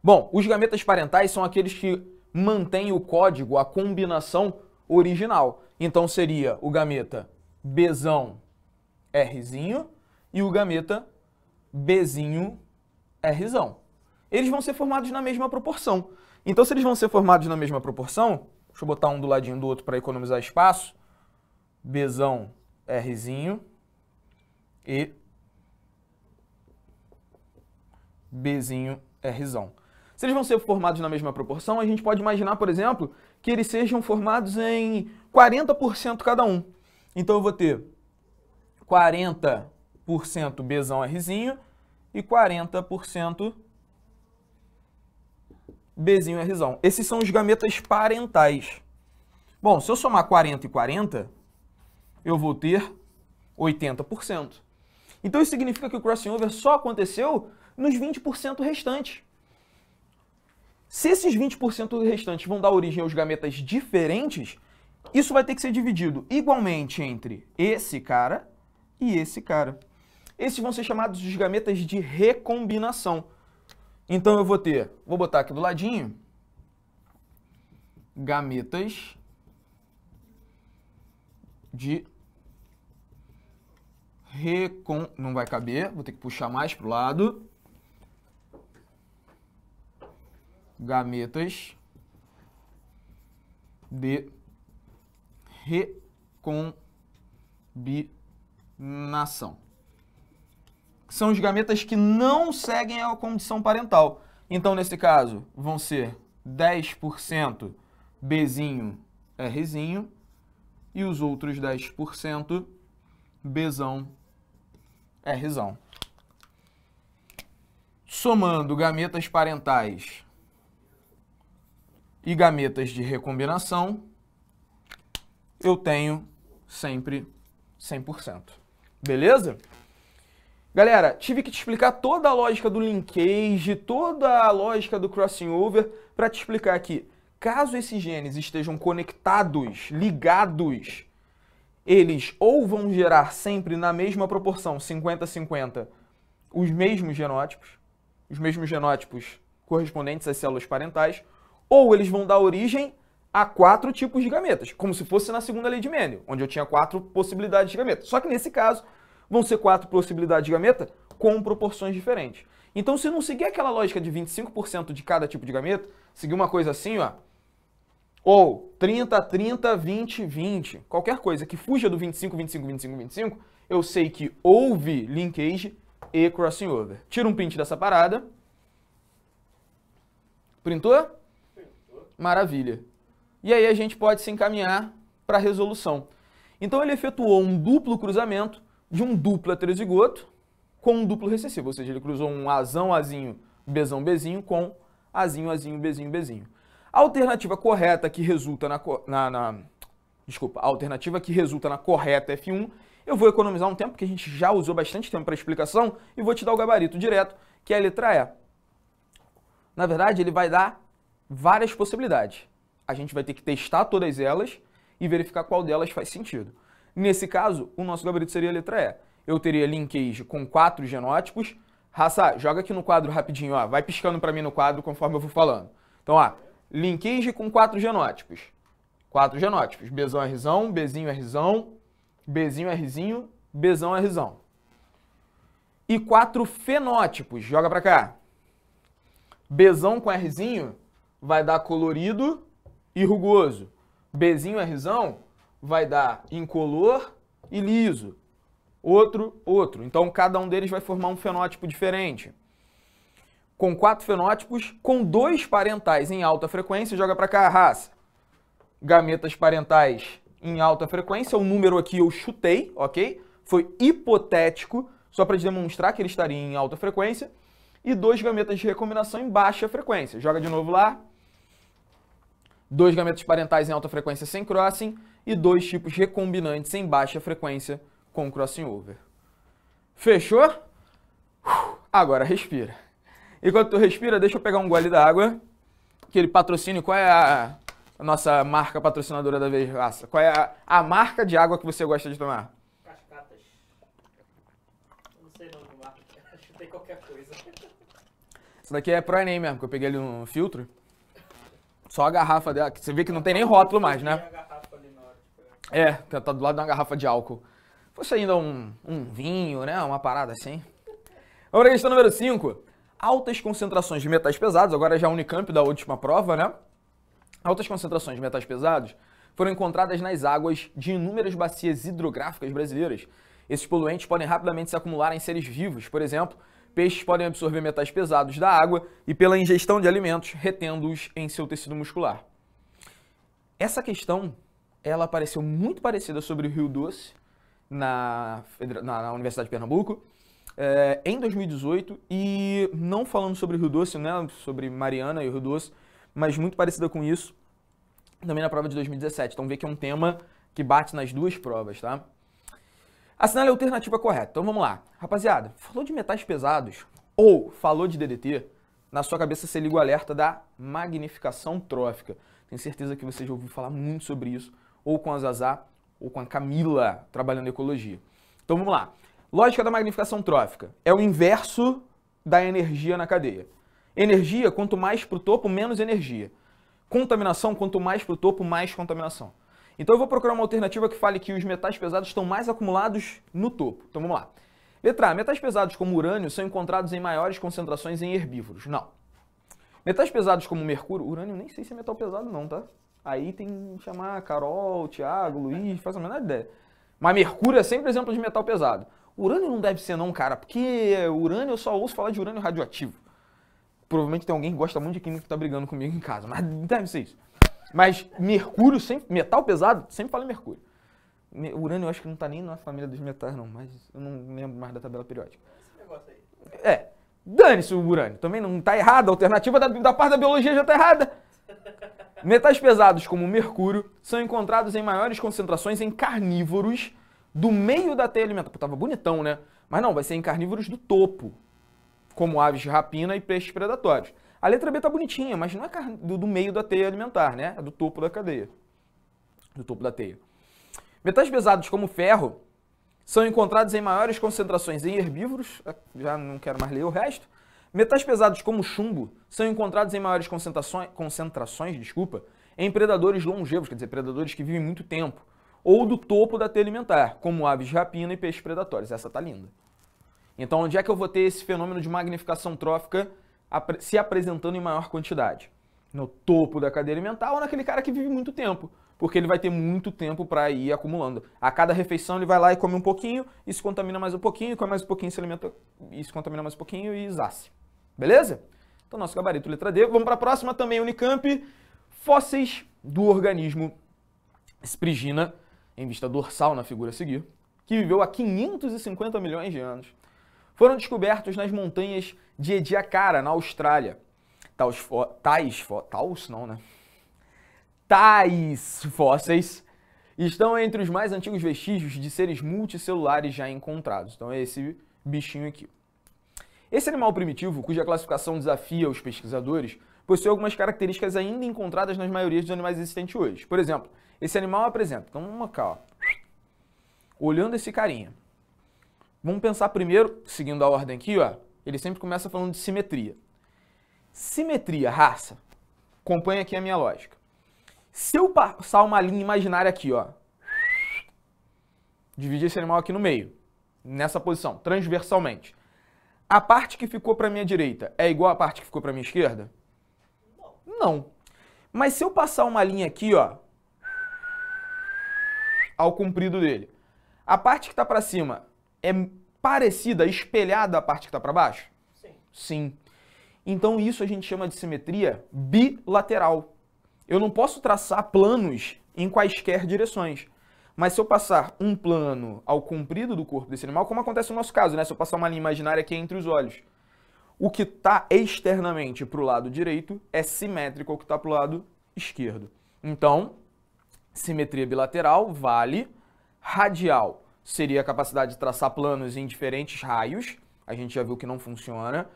Bom, os gametas parentais são aqueles que mantêm o código, a combinação original. Então, seria o gameta Bzão Rzinho e o gameta Bzinho Rzão. Eles vão ser formados na mesma proporção. Então, se eles vão ser formados na mesma proporção, deixa eu botar um do ladinho do outro para economizar espaço, Bzão Rzinho e Bzinho Rzão. Se eles vão ser formados na mesma proporção, a gente pode imaginar, por exemplo, que eles sejam formados em quarenta por cento cada um. Então, eu vou ter quarenta por cento Bzão Rzinho e quarenta por cento Bzinho Rzão. Esses são os gametas parentais. Bom, se eu somar quarenta e quarenta, eu vou ter oitenta por cento. Então, isso significa que o crossing over só aconteceu nos vinte por cento restantes. Se esses vinte por cento restantes vão dar origem aos gametas diferentes, isso vai ter que ser dividido igualmente entre esse cara e esse cara. Esses vão ser chamados de gametas de recombinação. Então eu vou ter, vou botar aqui do ladinho, gametas de recon... Não vai caber, vou ter que puxar mais para o lado. Gametas de recombinação. São os gametas que não seguem a condição parental. Então, nesse caso, vão ser dez por cento Bzinho, Rzinho, e os outros dez por cento Bzão, Rzão. Somando gametas parentais e gametas de recombinação, eu tenho sempre cem por cento. Beleza? Galera, tive que te explicar toda a lógica do linkage, toda a lógica do crossing over, para te explicar aqui. Caso esses genes estejam conectados, ligados, eles ou vão gerar sempre na mesma proporção, cinquenta a cinquenta, os mesmos genótipos, os mesmos genótipos correspondentes às células parentais, ou eles vão dar origem a quatro tipos de gametas, como se fosse na segunda lei de Mendel, onde eu tinha quatro possibilidades de gameta. Só que nesse caso, vão ser quatro possibilidades de gameta com proporções diferentes. Então, se não seguir aquela lógica de vinte e cinco por cento de cada tipo de gameta, seguir uma coisa assim, ó, ou trinta, trinta, vinte, vinte, qualquer coisa que fuja do vinte e cinco, vinte e cinco, vinte e cinco, vinte e cinco, eu sei que houve linkage e crossing over. Tira um print dessa parada. Printou? Maravilha. E aí a gente pode se encaminhar para a resolução. Então ele efetuou um duplo cruzamento de um duplo heterozigoto com um duplo recessivo, ou seja, ele cruzou um azão, azinho, bezão, bezinho com azinho, azinho, bezinho, bezinho. A alternativa correta que resulta na, na, na... Desculpa, a alternativa que resulta na correta F um, eu vou economizar um tempo, porque a gente já usou bastante tempo para explicação, e vou te dar o gabarito direto, que é a letra E. Na verdade, ele vai dar várias possibilidades. A gente vai ter que testar todas elas e verificar qual delas faz sentido. Nesse caso, o nosso gabarito seria a letra E. Eu teria linkage com quatro genótipos. Raça, joga aqui no quadro rapidinho, ó. Vai piscando para mim no quadro conforme eu vou falando. Então, ó, linkage com quatro genótipos. Quatro genótipos. Bzão, Rzão, Bzinho, Rzão, Bzinho, Rzinho, Bzão, Rzão. E quatro fenótipos. Joga para cá. Bzão com Rzinho vai dar colorido e rugoso. Bzinho, Rzão vai dar incolor e liso. Outro, outro. Então, cada um deles vai formar um fenótipo diferente. Com quatro fenótipos, com dois parentais em alta frequência, joga para cá a raça. Gametas parentais em alta frequência. O número aqui eu chutei, ok? Foi hipotético, só para demonstrar que ele estaria em alta frequência. E dois gametas de recombinação em baixa frequência. Joga de novo lá. Dois gametas parentais em alta frequência sem crossing e dois tipos recombinantes em baixa frequência com crossing over. Fechou? Agora respira. Enquanto tu respira, deixa eu pegar um gole da água. Aquele patrocínio, qual é a nossa marca patrocinadora da vez, raça? Qual é a, a marca de água que você gosta de tomar? Cascatas. Não sei não, marca. Chutei qualquer coisa. Isso daqui é ProEnem mesmo, que eu peguei ali um filtro. Só a garrafa dela, que você vê que não tem nem rótulo mais, né? É, tá do lado de uma garrafa de álcool. Fosse ainda um, um vinho, né? Uma parada assim. Vamos para a questão número cinco. Altas concentrações de metais pesados, agora já Unicamp da última prova, né? Altas concentrações de metais pesados foram encontradas nas águas de inúmeras bacias hidrográficas brasileiras. Esses poluentes podem rapidamente se acumular em seres vivos, por exemplo, peixes podem absorver metais pesados da água e pela ingestão de alimentos, retendo-os em seu tecido muscular. Essa questão, ela apareceu muito parecida sobre o Rio Doce, na, na Universidade de Pernambuco, é, em dois mil e dezoito, e não falando sobre o Rio Doce, né, sobre Mariana e o Rio Doce, mas muito parecida com isso, também na prova de dois mil e dezessete. Então vê que é um tema que bate nas duas provas, tá? Assinale a alternativa correta. Então vamos lá. Rapaziada, falou de metais pesados ou falou de D D T, na sua cabeça você liga o alerta da magnificação trófica. Tenho certeza que você já ouviu falar muito sobre isso, ou com a Zazá, ou com a Camila, trabalhando ecologia. Então vamos lá. Lógica da magnificação trófica é o inverso da energia na cadeia. Energia, quanto mais para o topo, menos energia. Contaminação, quanto mais para o topo, mais contaminação. Então eu vou procurar uma alternativa que fale que os metais pesados estão mais acumulados no topo. Então vamos lá. Letra A. Metais pesados como urânio são encontrados em maiores concentrações em herbívoros. Não. Metais pesados como mercúrio... Urânio nem sei se é metal pesado não, tá? Aí tem que chamar Carol, Thiago, Luiz, faz a menor ideia. Mas mercúrio é sempre exemplo de metal pesado. Urânio não deve ser não, cara, porque urânio eu só ouço falar de urânio radioativo. Provavelmente tem alguém que gosta muito de química que tá brigando comigo em casa, mas deve ser isso. Mas mercúrio, sempre, metal pesado, sempre fala em mercúrio. Urânio eu acho que não tá nem na família dos metais não, mas eu não lembro mais da tabela periódica. Esse negócio aí. É, dane-se o urânio, também não tá errado, a alternativa da, da parte da biologia já tá errada. Metais pesados como mercúrio são encontrados em maiores concentrações em carnívoros do meio da teia alimentar. Pô, tava bonitão, né? Mas não, vai ser em carnívoros do topo, como aves de rapina e peixes predatórios. A letra B tá bonitinha, mas não é do, do meio da teia alimentar, né? É do topo da cadeia. Do topo da teia. Metais pesados como ferro são encontrados em maiores concentrações em herbívoros. Já não quero mais ler o resto. Metais pesados como chumbo são encontrados em maiores concentrações, concentrações, desculpa, em predadores longevos, quer dizer, predadores que vivem muito tempo, ou do topo da teia alimentar, como aves de rapina e peixes predatórios. Essa tá linda. Então, onde é que eu vou ter esse fenômeno de magnificação trófica se apresentando em maior quantidade? No topo da cadeia alimentar ou naquele cara que vive muito tempo, porque ele vai ter muito tempo para ir acumulando. A cada refeição ele vai lá e come um pouquinho, e se contamina mais um pouquinho, e come mais um pouquinho, se alimenta e se contamina mais um pouquinho e exace. Beleza? Então, nosso gabarito, letra D. Vamos para a próxima também, Unicamp. Fósseis do organismo Sprigina, em vista dorsal na figura a seguir, que viveu há quinhentos e cinquenta milhões de anos, foram descobertos nas montanhas de Ediacara, na Austrália. Tais, fó, tais, fó, tais, não, né? Tais fósseis estão entre os mais antigos vestígios de seres multicelulares já encontrados. Então é esse bichinho aqui. Esse animal primitivo, cuja classificação desafia os pesquisadores, possui algumas características ainda encontradas nas maiorias dos animais existentes hoje. Por exemplo, esse animal apresenta... Então vamos cá, ó. Olhando esse carinha. Vamos pensar primeiro, seguindo a ordem aqui, ó. Ele sempre começa falando de simetria. Simetria, raça. Acompanha aqui a minha lógica. Se eu passar uma linha imaginária aqui, ó. Dividir esse animal aqui no meio. Nessa posição, transversalmente. A parte que ficou para minha direita é igual à parte que ficou para minha esquerda? Não. Mas se eu passar uma linha aqui, ó. Ao comprido dele. A parte que está para cima... é parecida, espelhada à parte que está para baixo? Sim. Sim. Então isso a gente chama de simetria bilateral. Eu não posso traçar planos em quaisquer direções. Mas se eu passar um plano ao comprido do corpo desse animal, como acontece no nosso caso, né? Se eu passar uma linha imaginária aqui entre os olhos, o que está externamente para o lado direito é simétrico ao que está para o lado esquerdo. Então, simetria bilateral vale radial. Seria a capacidade de traçar planos em diferentes raios. A gente já viu que não funciona.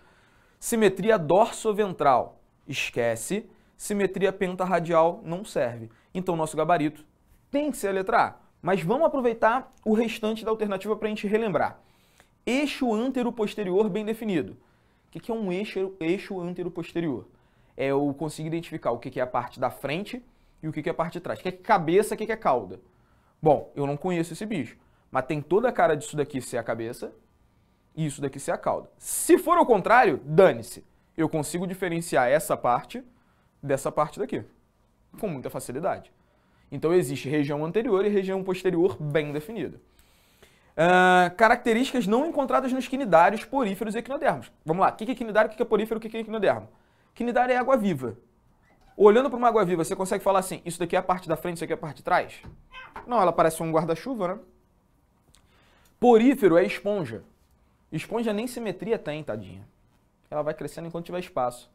Simetria dorsoventral. Esquece. Simetria pentarradial não serve. Então, nosso gabarito tem que ser a letra A. Mas vamos aproveitar o restante da alternativa para a gente relembrar. Eixo antero-posterior bem definido. O que é um eixo, eixo antero-posterior? É eu conseguir identificar o que é a parte da frente e o que é a parte de trás. O que é cabeça, o que é cauda? Bom, eu não conheço esse bicho. Mas tem toda a cara disso daqui ser a cabeça e isso daqui ser a cauda. Se for ao contrário, dane-se. Eu consigo diferenciar essa parte dessa parte daqui, com muita facilidade. Então existe região anterior e região posterior bem definida. Uh, características não encontradas nos quinidários, poríferos e equinodermos. Vamos lá, o que é quinidário, o que é porífero, o que é equinodermo? Quinidário é água-viva. Olhando para uma água-viva, você consegue falar assim, isso daqui é a parte da frente, isso daqui é a parte de trás? Não, ela parece um guarda-chuva, né? Porífero é esponja. Esponja nem simetria tem, tadinha. Ela vai crescendo enquanto tiver espaço.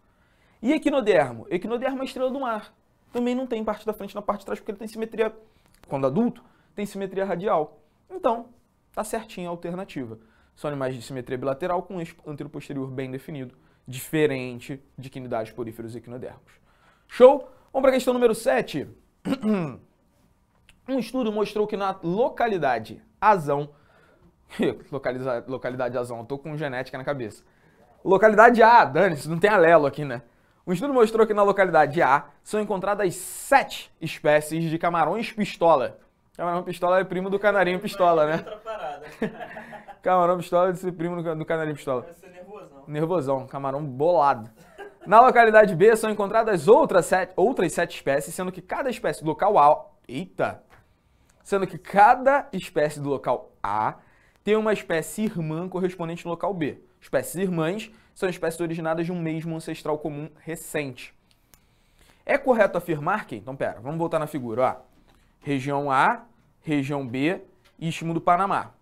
E equinodermo? Equinodermo é estrela do mar. Também não tem parte da frente na parte de trás, porque ele tem simetria, quando adulto, tem simetria radial. Então, tá certinha a alternativa. São animais de simetria bilateral com eixo antero-posterior bem definido. diferente de quinidários, poríferos e equinodermos. Show? Vamos para a questão número sete. Um estudo mostrou que na localidade Azão, localidade Azão, eu tô com genética na cabeça. Localidade A, dane-se, não tem alelo aqui, né? Um estudo mostrou que na localidade A são encontradas sete espécies de camarões pistola. Camarão pistola é primo do canarinho pistola, né? Camarão pistola é esse primo do canarinho pistola. Deve ser nervosão. Nervosão, camarão bolado. Na localidade B são encontradas outras sete, outras sete espécies, sendo que cada espécie do local A... Eita! Sendo que cada espécie do local A tem uma espécie irmã correspondente no local B. Espécies irmãs são espécies originadas de um mesmo ancestral comum recente. É correto afirmar que... Então, pera, vamos voltar na figura, ó. Região A, região B e Istmo do Panamá.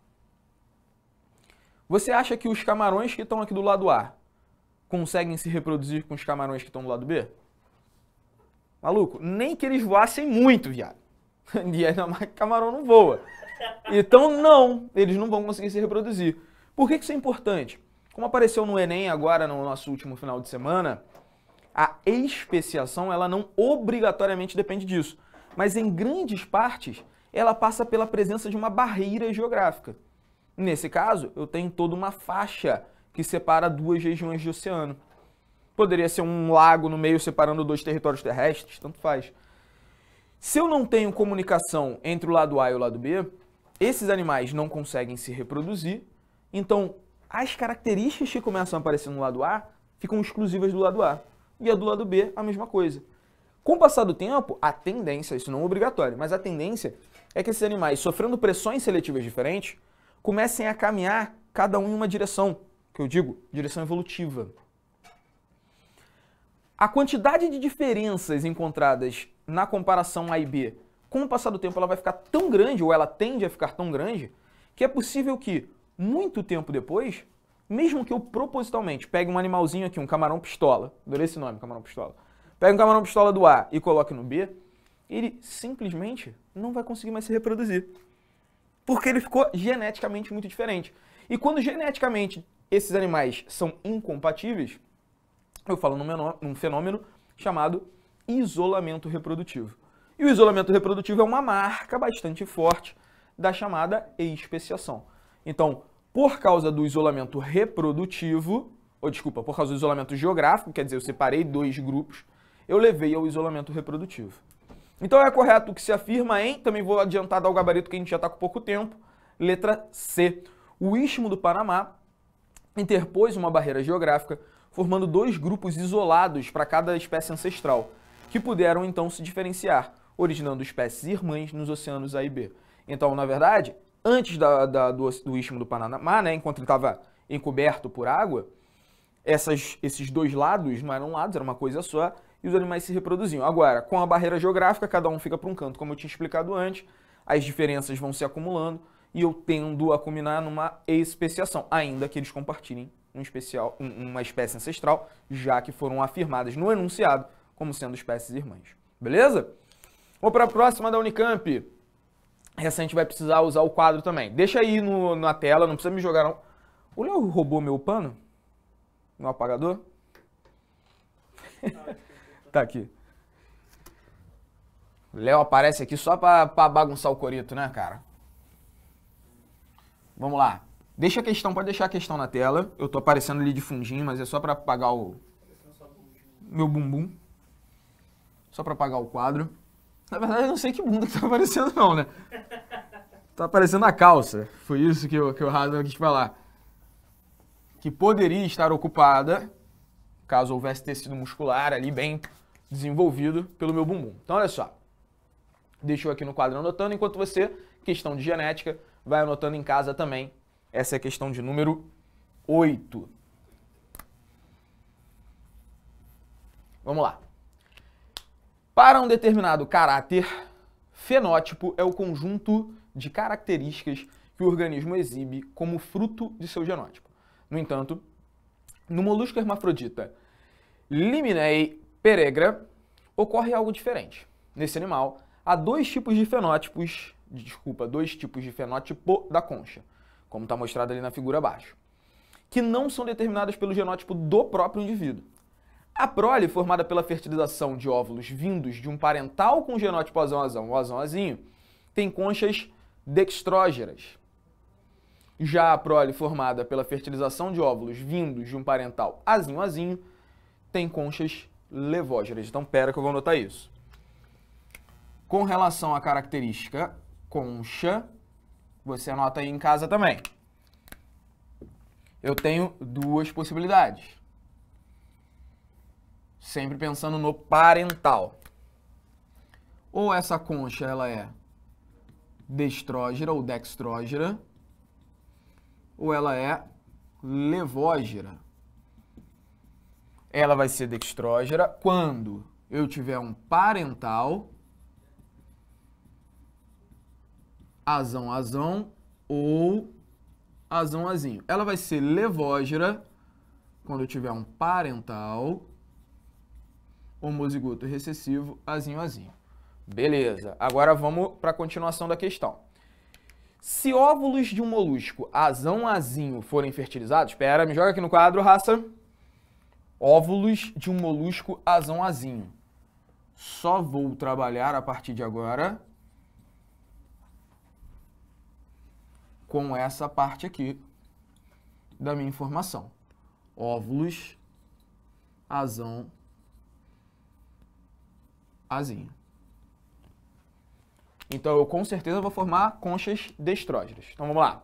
Você acha que os camarões que estão aqui do lado A conseguem se reproduzir com os camarões que estão do lado B? Maluco, nem que eles voassem muito, viado. E ainda mais que camarão não voa. Então, não, eles não vão conseguir se reproduzir. Por que isso é importante? Como apareceu no Enem agora, no nosso último final de semana, a especiação, ela não obrigatoriamente depende disso. Mas, em grandes partes, ela passa pela presença de uma barreira geográfica. Nesse caso, eu tenho toda uma faixa que separa duas regiões de oceano. Poderia ser um lago no meio separando dois territórios terrestres, tanto faz. Se eu não tenho comunicação entre o lado A e o lado B, esses animais não conseguem se reproduzir, então as características que começam a aparecer no lado A ficam exclusivas do lado A. E a do lado B, a mesma coisa. Com o passar do tempo, a tendência, isso não é obrigatório, mas a tendência é que esses animais, sofrendo pressões seletivas diferentes, comecem a caminhar cada um em uma direção, que eu digo, direção evolutiva. A quantidade de diferenças encontradas na comparação A e B, com o passar do tempo ela vai ficar tão grande, ou ela tende a ficar tão grande, que é possível que, muito tempo depois, mesmo que eu propositalmente pegue um animalzinho aqui, um camarão pistola, adorei esse nome, camarão pistola, pega um camarão pistola do A e coloque no B, ele simplesmente não vai conseguir mais se reproduzir. Porque ele ficou geneticamente muito diferente. E quando geneticamente esses animais são incompatíveis, eu falo num, num fenômeno chamado isolamento reprodutivo. E o isolamento reprodutivo é uma marca bastante forte da chamada especiação. Então, por causa do isolamento reprodutivo, ou desculpa, por causa do isolamento geográfico, quer dizer, eu separei dois grupos, eu levei ao isolamento reprodutivo. Então é correto o que se afirma em, também vou adiantar dar o gabarito que a gente já está com pouco tempo, letra C. O Istmo do Panamá interpôs uma barreira geográfica, formando dois grupos isolados para cada espécie ancestral, que puderam então se diferenciar, originando espécies irmãs nos oceanos A e B. Então, na verdade, antes da, da, do, do Istmo do Panamá, né, enquanto ele estava encoberto por água, essas, esses dois lados não eram lados, era uma coisa só, e os animais se reproduziam. Agora, com a barreira geográfica, cada um fica para um canto, como eu tinha explicado antes, as diferenças vão se acumulando e eu tendo a culminar numa especiação, ainda que eles compartilhem um especial, um, uma espécie ancestral, já que foram afirmadas no enunciado como sendo espécies irmãs. Beleza? Vamos para a próxima da Unicamp. Essa a gente vai precisar usar o quadro também. Deixa aí no, na tela, não precisa me jogar não. O Léo roubou meu pano? Meu apagador? Tá aqui. Léo aparece aqui só pra, pra bagunçar o corito, né, cara? Vamos lá. Deixa a questão, pode deixar a questão na tela. Eu tô aparecendo ali de fundinho, mas é só pra apagar o... Meu bumbum. Só pra apagar o quadro. Na verdade, eu não sei que bunda que tá aparecendo não, né? Tá aparecendo a calça. Foi isso que eu, que eu errado quis falar. Que poderia estar ocupada, caso houvesse tecido muscular ali bem... desenvolvido pelo meu bumbum. Então, olha só. Deixa eu aqui no quadro anotando, enquanto você, questão de genética, vai anotando em casa também. Essa é a questão de número oito. Vamos lá. Para um determinado caráter, fenótipo é o conjunto de características que o organismo exibe como fruto de seu genótipo. No entanto, no molusco hermafrodita Limnaea peregra, ocorre algo diferente. Nesse animal, há dois tipos de fenótipos, desculpa, dois tipos de fenótipo da concha, como está mostrado ali na figura abaixo, que não são determinadas pelo genótipo do próprio indivíduo. A prole, formada pela fertilização de óvulos vindos de um parental com genótipo ozão-azão ou ozão-azinho, tem conchas dextrógeras. Já a prole, formada pela fertilização de óvulos vindos de um parental azinho-azinho, tem conchas levógeras. Então, pera que eu vou anotar isso. Com relação à característica concha, você anota aí em casa também. Eu tenho duas possibilidades. Sempre pensando no parental. Ou essa concha ela é dextrógera ou dextrógera, ou ela é levógera. Ela vai ser dextrógera quando eu tiver um parental azão-azão ou azão-azinho. Ela vai ser levógera quando eu tiver um parental homozigoto recessivo, azinho, azinho. Beleza, agora vamos para a continuação da questão. Se óvulos de um molusco azão, azinho forem fertilizados, espera, me joga aqui no quadro, raça. Óvulos de um molusco azão, azinho. Só vou trabalhar a partir de agora com essa parte aqui da minha informação. Óvulos azão, azinho. Então, eu com certeza vou formar conchas dextrógeras. Então, vamos lá.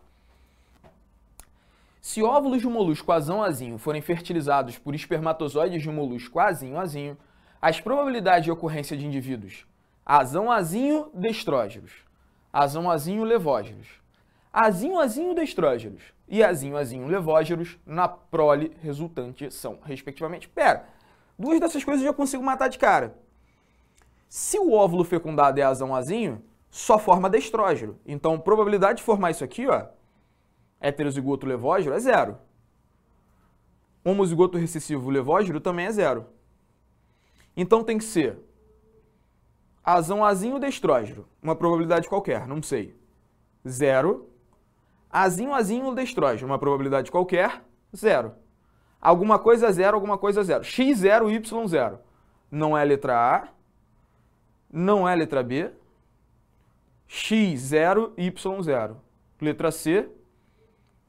Se óvulos de um molusco azão-azinho forem fertilizados por espermatozoides de um molusco azinho-azinho, as probabilidades de ocorrência de indivíduos azão-azinho dextrógeros, azão-azinho levógeros, azinho-azinho dextrógeros e azinho-azinho levógeros na prole resultante são, respectivamente. Pera, duas dessas coisas eu já consigo matar de cara. Se o óvulo fecundado é azão-azinho, só forma dextrógero. Então, a probabilidade de formar isso aqui, ó, heterozigoto levógero, é zero. Homozigoto recessivo levógero também é zero. Então, tem que ser azão-azinho dextrógero. Uma probabilidade qualquer, não sei. Zero. Azinho-azinho dextrógero. Uma probabilidade qualquer, zero. Alguma coisa zero, alguma coisa zero. X zero, Y zero. Não é a letra A. Não é letra B, X zero, Y zero. Letra C,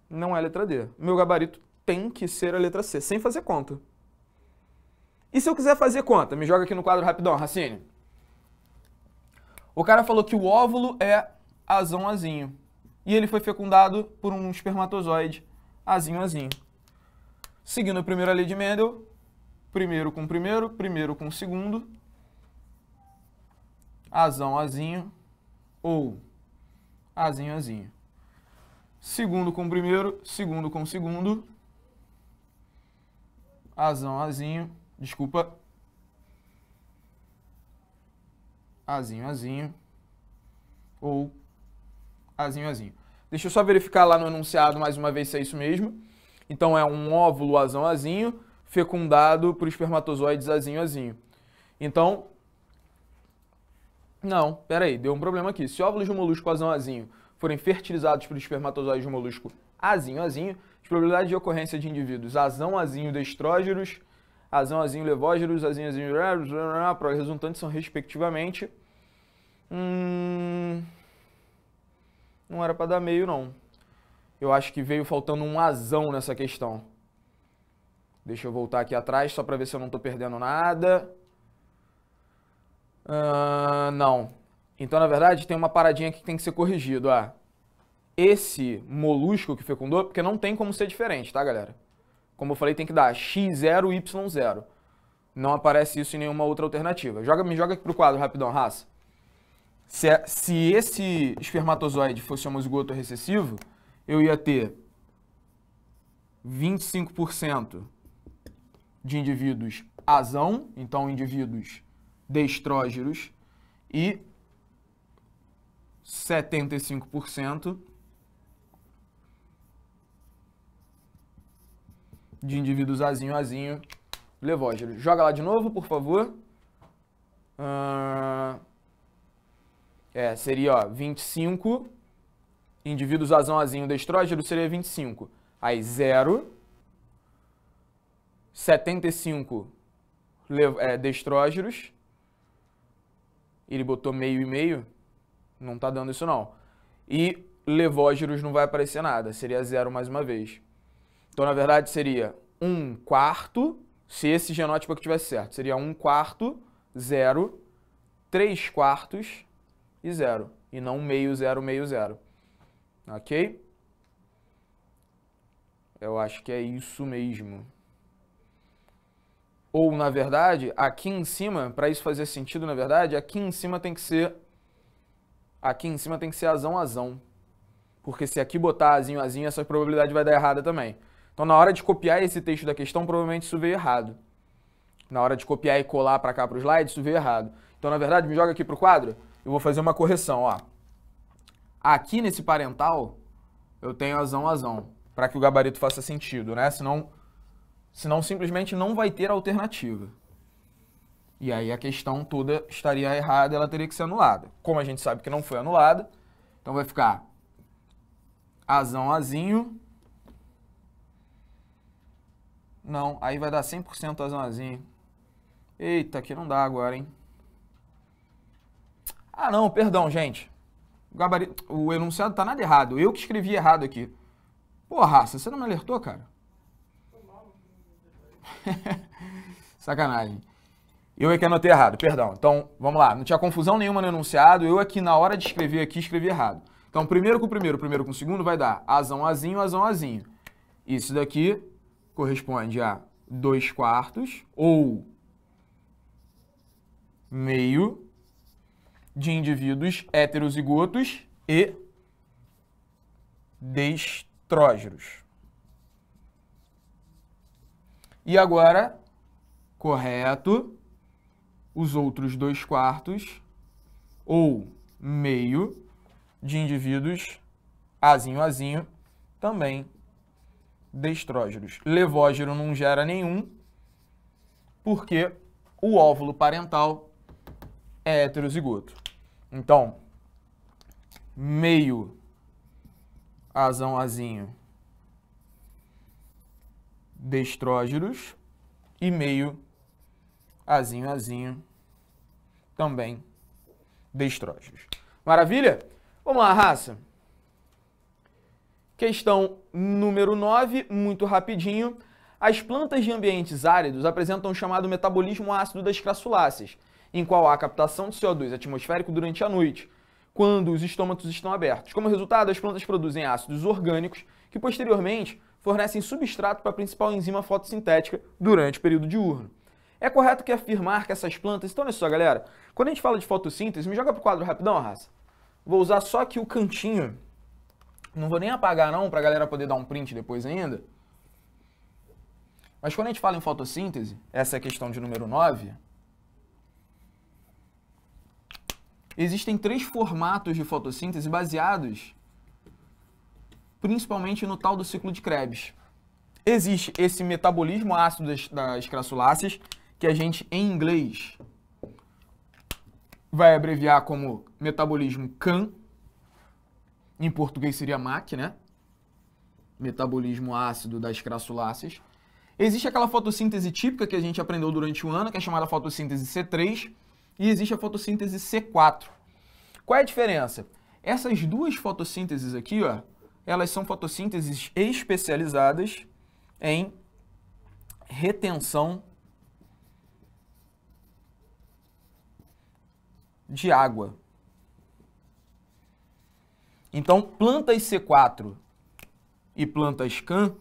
não é letra D. Meu gabarito tem que ser a letra C, sem fazer conta. E se eu quiser fazer conta? Me joga aqui no quadro rapidão, Racine. O cara falou que o óvulo é azão-azinho. E ele foi fecundado por um espermatozoide azinho-azinho. Seguindo a primeira lei de Mendel, primeiro com primeiro, primeiro com segundo, azão, azinho ou azinho, azinho. Segundo com primeiro, segundo com segundo, azão, azinho, desculpa, azinho, azinho ou azinho, azinho. Deixa eu só verificar lá no enunciado mais uma vez se é isso mesmo. Então é um óvulo azão, azinho, fecundado por espermatozoides azinho, azinho. Então... Não, peraí, deu um problema aqui. Se óvulos de um molusco azão-azinho forem fertilizados por espermatozoides de um molusco azinho-azinho, as probabilidades de ocorrência de indivíduos azão-azinho dextrógeros, azão-azinho levógeros, azinho-azinho... Os resultantes são, respectivamente... Hum... Não era para dar meio, não. Eu acho que veio faltando um azão nessa questão. Deixa eu voltar aqui atrás, só para ver se eu não estou perdendo nada... Uh, não. Então, na verdade, tem uma paradinha aqui que tem que ser corrigido. Ah, esse molusco que fecundou, porque não tem como ser diferente, tá, galera? Como eu falei, tem que dar X zero, Y zero. Não aparece isso em nenhuma outra alternativa. Joga, me joga aqui pro quadro, rapidão, raça. Se, se esse espermatozoide fosse homozigoto recessivo, eu ia ter vinte e cinco por cento de indivíduos azão, então indivíduos... dextrógeros e setenta e cinco por cento de indivíduos azinho-azinho levógeros. Joga lá de novo, por favor. Uh, é, seria ó, vinte e cinco, indivíduos azão-azinho dextrógero seria vinte e cinco. Aí zero, setenta e cinco é, destrógeros. Ele botou meio e meio. Não tá dando isso não. E levógeros não vai aparecer nada. Seria zero mais uma vez. Então, na verdade, seria um quarto. Se esse genótipo aqui tivesse certo, seria um quarto, zero, três quartos e zero. E não meio, zero, meio, zero. Ok? Eu acho que é isso mesmo. Ou, na verdade, aqui em cima, para isso fazer sentido, na verdade, aqui em cima tem que ser... Aqui em cima tem que ser azão, azão. Porque se aqui botar azinho, azinho, essa probabilidade vai dar errada também. Então, na hora de copiar esse texto da questão, provavelmente isso veio errado. Na hora de copiar e colar para cá para o slide, isso veio errado. Então, na verdade, me joga aqui para o quadro, eu vou fazer uma correção, ó. Aqui nesse parental, eu tenho azão, azão, para que o gabarito faça sentido, né? Senão, senão simplesmente não vai ter alternativa. E aí a questão toda estaria errada, ela teria que ser anulada. Como a gente sabe que não foi anulada, então vai ficar azão, azinho. Não, aí vai dar cem por cento azão, azinho. Eita, aqui não dá agora, hein? Ah, não, perdão, gente. O gabarito, o enunciado tá nada errado. Eu que escrevi errado aqui. Pô, raça, você não me alertou, cara? Sacanagem. Eu é que anotei errado, perdão. Então, vamos lá. Não tinha confusão nenhuma no enunciado. Eu aqui, na hora de escrever aqui, escrevi errado. Então, primeiro com o primeiro, primeiro com o segundo, vai dar azão, azinho, azão, azinho. Isso daqui corresponde a dois quartos ou meio de indivíduos heterozigotos e destrógeros. E agora, correto, os outros dois quartos ou meio de indivíduos azinho, azinho, também destrógeros. Levógero não gera nenhum, porque o óvulo parental é heterozigoto. Então, meio azão, azinho, destrógeros e meio azinho, azinho, também destrógeros. Maravilha? Vamos lá, raça. Questão número nove, muito rapidinho. As plantas de ambientes áridos apresentam o chamado metabolismo ácido das crassuláceas, em qual há a captação de C O dois atmosférico durante a noite, quando os estômatos estão abertos. Como resultado, as plantas produzem ácidos orgânicos, que posteriormente fornecem substrato para a principal enzima fotossintética durante o período diurno. É correto que afirmar que essas plantas... Então, olha só, galera. Quando a gente fala de fotossíntese, me joga para o quadro rapidão, raça. Vou usar só aqui o cantinho... Não vou nem apagar não, para a galera poder dar um print depois ainda. Mas quando a gente fala em fotossíntese, essa é a questão de número nove, existem três formatos de fotossíntese baseados principalmente no tal do ciclo de Krebs. Existe esse metabolismo ácido das, das crassuláceas, que a gente, em inglês, vai abreviar como metabolismo C A M. Em português seria M A C, né? Metabolismo ácido das crassuláceas. Existe aquela fotossíntese típica que a gente aprendeu durante o ano, que é chamada fotossíntese C três, e existe a fotossíntese C quatro. Qual é a diferença? Essas duas fotossínteses aqui, ó, elas são fotossinteses especializadas em retenção de água. Então, plantas C quatro e plantas C A M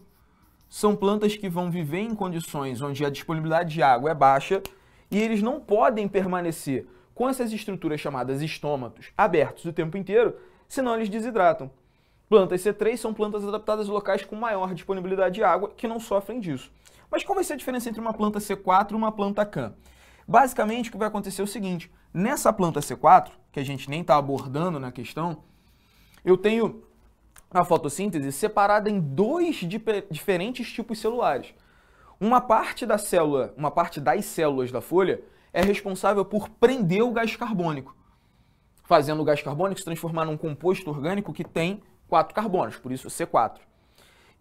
são plantas que vão viver em condições onde a disponibilidade de água é baixa e eles não podem permanecer com essas estruturas chamadas estômatos abertos o tempo inteiro, senão eles desidratam. Plantas C três são plantas adaptadas a locais com maior disponibilidade de água que não sofrem disso. Mas qual vai ser a diferença entre uma planta C quatro e uma planta C A M? Basicamente, o que vai acontecer é o seguinte, nessa planta C quatro, que a gente nem está abordando na questão, eu tenho a fotossíntese separada em dois diferentes tipos celulares. Uma parte da célula, uma parte das células da folha é responsável por prender o gás carbônico, fazendo o gás carbônico se transformar num composto orgânico que tem quatro carbonos, por isso C quatro.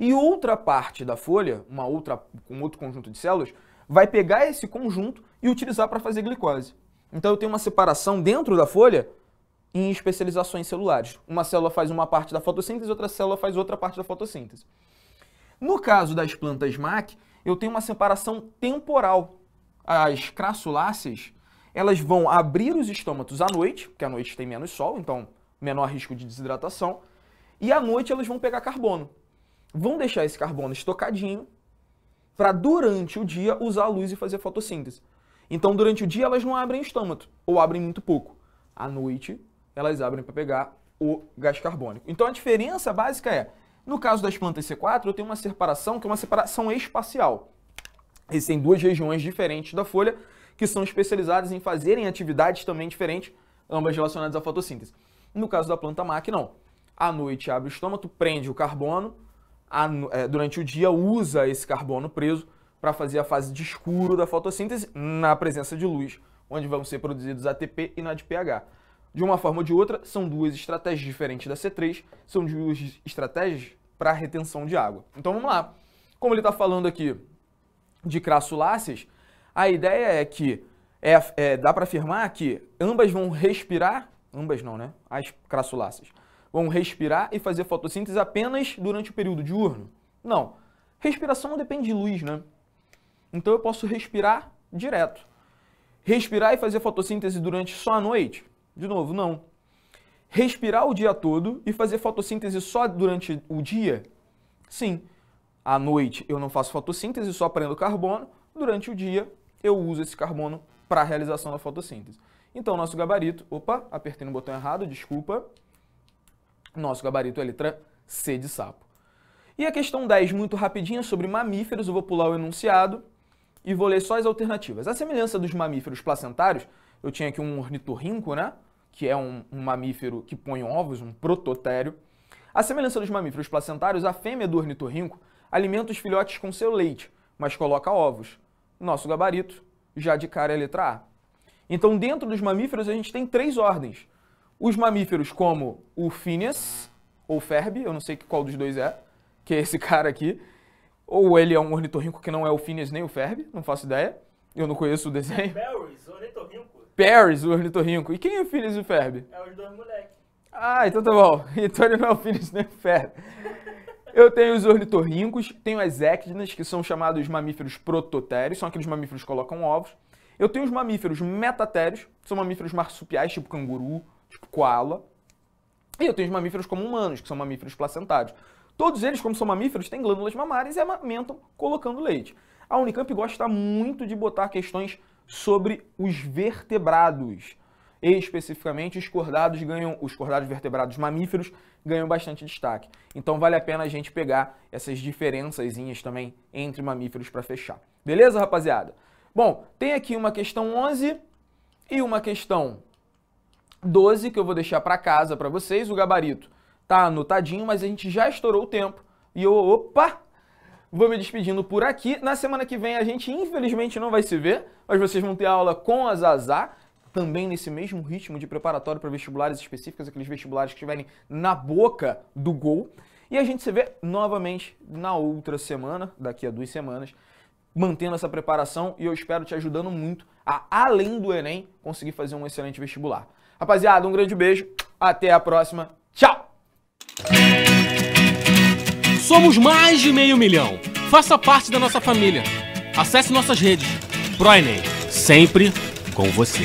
E outra parte da folha, uma outra, um outro conjunto de células, vai pegar esse conjunto e utilizar para fazer glicose. Então eu tenho uma separação dentro da folha em especializações celulares. Uma célula faz uma parte da fotossíntese, outra célula faz outra parte da fotossíntese. No caso das plantas M A C, eu tenho uma separação temporal. As crassuláceas, elas vão abrir os estômatos à noite, porque à noite tem menos sol, então menor risco de desidratação, e à noite elas vão pegar carbono. Vão deixar esse carbono estocadinho para durante o dia usar a luz e fazer fotossíntese. Então durante o dia elas não abrem o estômago, ou abrem muito pouco. À noite elas abrem para pegar o gás carbônico. Então a diferença básica é, no caso das plantas C quatro, eu tenho uma separação que é uma separação espacial. Eles têm duas regiões diferentes da folha, que são especializadas em fazerem atividades também diferentes, ambas relacionadas à fotossíntese. No caso da planta M A C, não. À noite abre o estômago, prende o carbono, durante o dia usa esse carbono preso para fazer a fase de escuro da fotossíntese na presença de luz, onde vão ser produzidos A T P e N A D P H. De uma forma ou de outra, são duas estratégias diferentes da C três, são duas estratégias para retenção de água. Então vamos lá. Como ele está falando aqui de crassuláceas, a ideia é que é, é, dá para afirmar que ambas vão respirar, ambas não, né? As crassuláceas vão respirar e fazer fotossíntese apenas durante o período diurno? Não. Respiração não depende de luz, né? Então eu posso respirar direto. Respirar e fazer fotossíntese durante só a noite? De novo, não. Respirar o dia todo e fazer fotossíntese só durante o dia? Sim. À noite eu não faço fotossíntese, só prendo carbono. Durante o dia eu uso esse carbono para a realização da fotossíntese. Então nosso gabarito, opa, apertei no botão errado, desculpa. Nosso gabarito é a letra C de sapo. E a questão dez, muito rapidinha, sobre mamíferos, eu vou pular o enunciado e vou ler só as alternativas. A semelhança dos mamíferos placentários, eu tinha aqui um ornitorrinco, né? Que é um, um mamífero que põe ovos, um prototério. A semelhança dos mamíferos placentários, a fêmea do ornitorrinco alimenta os filhotes com seu leite, mas coloca ovos. Nosso gabarito, já de cara, é a letra A. Então, dentro dos mamíferos, a gente tem três ordens. Os mamíferos como o Phineas, ou Ferb, eu não sei qual dos dois é, que é esse cara aqui. Ou ele é um ornitorrinco que não é o Phineas nem o Ferb, não faço ideia. Eu não conheço o desenho. Barry, o ornitorrinco. Barry, o ornitorrinco. E quem é o Phineas e o Ferb? É os dois moleques. Ah, então tá bom. Então ele não é o Phineas nem o Ferb. Eu tenho os ornitorrincos, tenho as équinas, que são chamados mamíferos prototérios, são aqueles mamíferos que colocam ovos. Eu tenho os mamíferos metatérios, que são mamíferos marsupiais, tipo canguru, tipo koala. E eu tenho os mamíferos como humanos, que são mamíferos placentários. Todos eles, como são mamíferos, têm glândulas mamárias e amamentam colocando leite. A Unicamp gosta muito de botar questões sobre os vertebrados. E, especificamente, os cordados ganham, os cordados vertebrados mamíferos ganham bastante destaque. Então, vale a pena a gente pegar essas diferençazinhas também entre mamíferos para fechar. Beleza, rapaziada? Bom, tem aqui uma questão onze e uma questão doze, que eu vou deixar para casa para vocês. O gabarito tá anotadinho, mas a gente já estourou o tempo. E eu, opa, vou me despedindo por aqui. Na semana que vem a gente, infelizmente, não vai se ver, mas vocês vão ter aula com a Zazá. Também nesse mesmo ritmo de preparatório para vestibulares específicos, aqueles vestibulares que estiverem na boca do gol. E a gente se vê novamente na outra semana, daqui a duas semanas, mantendo essa preparação e eu espero te ajudando muito a, além do Enem, conseguir fazer um excelente vestibular. Rapaziada, um grande beijo, até a próxima, tchau! Somos mais de meio milhão, faça parte da nossa família. Acesse nossas redes, ProEnem, sempre com você.